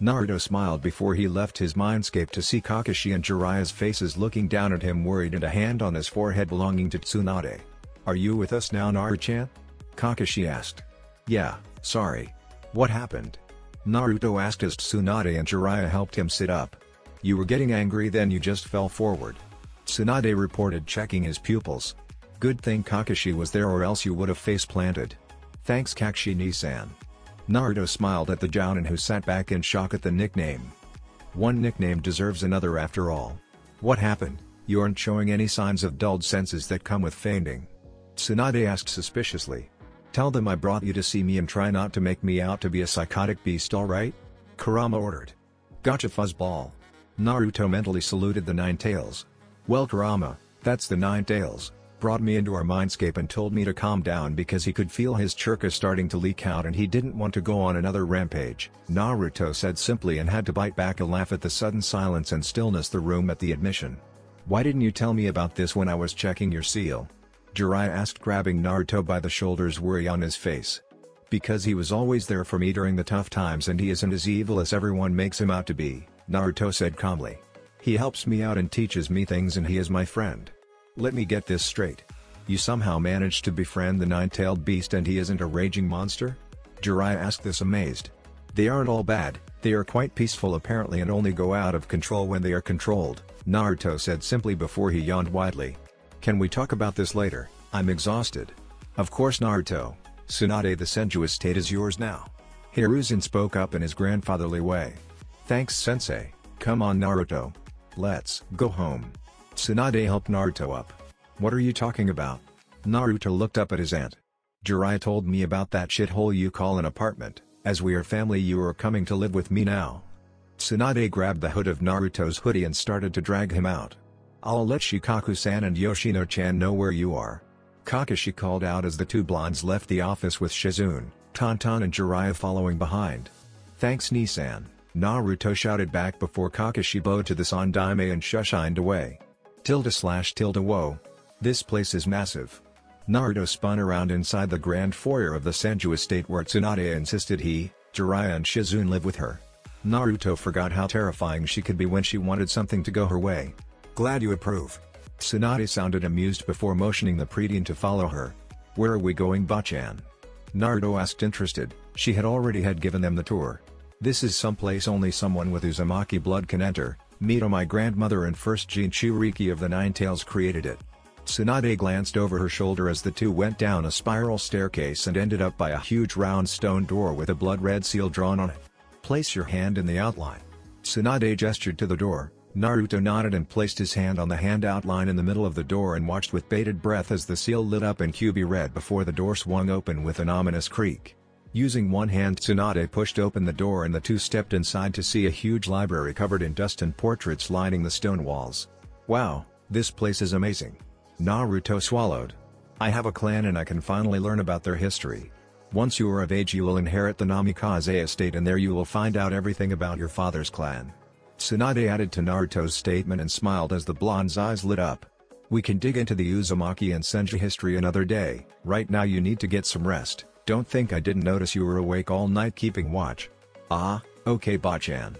Naruto smiled before he left his mindscape to see Kakashi and Jiraiya's faces looking down at him worried and a hand on his forehead belonging to Tsunade. "Are you with us now Naruto-chan?" Kakashi asked. "Yeah, sorry. What happened?" Naruto asked as Tsunade and Jiraiya helped him sit up. "You were getting angry then you just fell forward," Tsunade reported checking his pupils. "Good thing Kakashi was there or else you would've face-planted." "Thanks Kakashi-san." Naruto smiled at the jounin who sat back in shock at the nickname. "One nickname deserves another after all. What happened? You aren't showing any signs of dulled senses that come with fainting," Tsunade asked suspiciously. "Tell them I brought you to see me and try not to make me out to be a psychotic beast alright?" Kurama ordered. "Gotcha fuzzball." Naruto mentally saluted the Nine Tails. "Well Kurama, that's the Nine Tails. Brought me into our mindscape and told me to calm down because he could feel his chakra starting to leak out and he didn't want to go on another rampage," Naruto said simply and had to bite back a laugh at the sudden silence and stillness the room at the admission. "Why didn't you tell me about this when I was checking your seal?" Jiraiya asked grabbing Naruto by the shoulders, worry on his face. "Because he was always there for me during the tough times and he isn't as evil as everyone makes him out to be," Naruto said calmly. "He helps me out and teaches me things and he is my friend. Let me get this straight. You somehow managed to befriend the nine-tailed beast and he isn't a raging monster?" Jiraiya asked this amazed. "They aren't all bad, they are quite peaceful apparently and only go out of control when they are controlled," Naruto said simply before he yawned widely. "Can we talk about this later? I'm exhausted." "Of course Naruto. Tsunade, the sensuous state is yours now." Hiruzen spoke up in his grandfatherly way. "Thanks sensei. Come on Naruto. Let's go home." Tsunade helped Naruto up. "What are you talking about?" Naruto looked up at his aunt. "Jiraiya told me about that shithole you call an apartment. As we are family you are coming to live with me now." Tsunade grabbed the hood of Naruto's hoodie and started to drag him out. "I'll let Shikaku-san and Yoshino-chan know where you are," Kakashi called out as the two blondes left the office with Shizune, Tonton and Jiraiya following behind. "Thanks Nisan," Naruto shouted back before Kakashi bowed to the Sandaime and shushined away. /Whoa. This place is massive. Naruto spun around inside the grand foyer of the Senju estate where Tsunade insisted he, Jiraiya and Shizune live with her. Naruto forgot how terrifying she could be when she wanted something to go her way. "Glad you approve." Tsunade sounded amused before motioning the preteen to follow her. "Where are we going Bachan?" Naruto asked interested, she had already given them the tour. "This is someplace only someone with Uzumaki blood can enter. Mito, my grandmother and first Jinchuriki of the Nine Tails created it." Tsunade glanced over her shoulder as the two went down a spiral staircase and ended up by a huge round stone door with a blood-red seal drawn on it. "Place your hand in the outline." Tsunade gestured to the door, Naruto nodded and placed his hand on the hand outline in the middle of the door and watched with bated breath as the seal lit up in Kyuubi red before the door swung open with an ominous creak. Using one hand Tsunade pushed open the door and the two stepped inside to see a huge library covered in dust and portraits lining the stone walls. "Wow, this place is amazing." Naruto swallowed. "I have a clan and I can finally learn about their history. Once you are of age you will inherit the Namikaze estate and there you will find out everything about your father's clan." Tsunade added to Naruto's statement and smiled as the blonde's eyes lit up. "We can dig into the Uzumaki and Senju history another day. Right now you need to get some rest. Don't think I didn't notice you were awake all night keeping watch." "Ah, okay Bachan."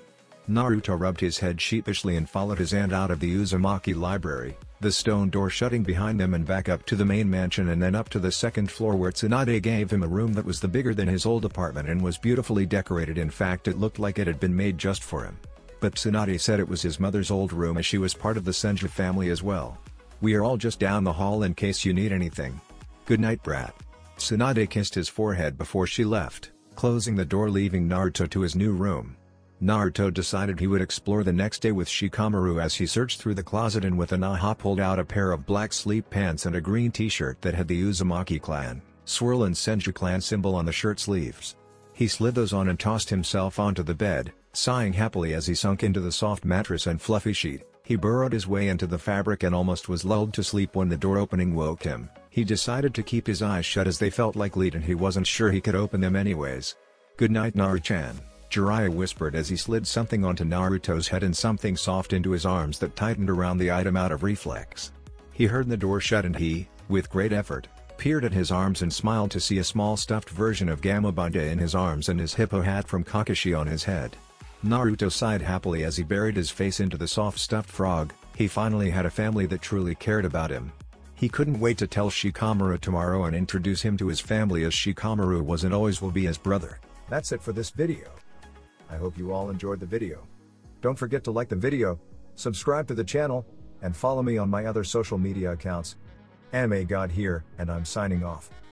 Naruto rubbed his head sheepishly and followed his aunt out of the Uzumaki library, the stone door shutting behind them and back up to the main mansion and then up to the second floor where Tsunade gave him a room that was the bigger than his old apartment and was beautifully decorated. In fact it looked like it had been made just for him. But Tsunade said it was his mother's old room as she was part of the Senju family as well. "We are all just down the hall in case you need anything. Good night brat." Tsunade kissed his forehead before she left, closing the door leaving Naruto to his new room. Naruto decided he would explore the next day with Shikamaru as he searched through the closet and with an aha pulled out a pair of black sleep pants and a green t-shirt that had the Uzumaki clan, swirl and Senju clan symbol on the shirt sleeves. He slid those on and tossed himself onto the bed, sighing happily as he sunk into the soft mattress and fluffy sheet. He burrowed his way into the fabric and almost was lulled to sleep when the door opening woke him. He decided to keep his eyes shut as they felt like lead and he wasn't sure he could open them anyways. "Good night, Naru-chan," Jiraiya whispered as he slid something onto Naruto's head and something soft into his arms that tightened around the item out of reflex. He heard the door shut and he, with great effort, peered at his arms and smiled to see a small stuffed version of Gamabunga in his arms and his hippo hat from Kakashi on his head. Naruto sighed happily as he buried his face into the soft stuffed frog. He finally had a family that truly cared about him. He couldn't wait to tell Shikamaru tomorrow and introduce him to his family as Shikamaru was and always will be his brother. That's it for this video. I hope you all enjoyed the video. Don't forget to like the video, subscribe to the channel, and follow me on my other social media accounts. Anime God here, and I'm signing off.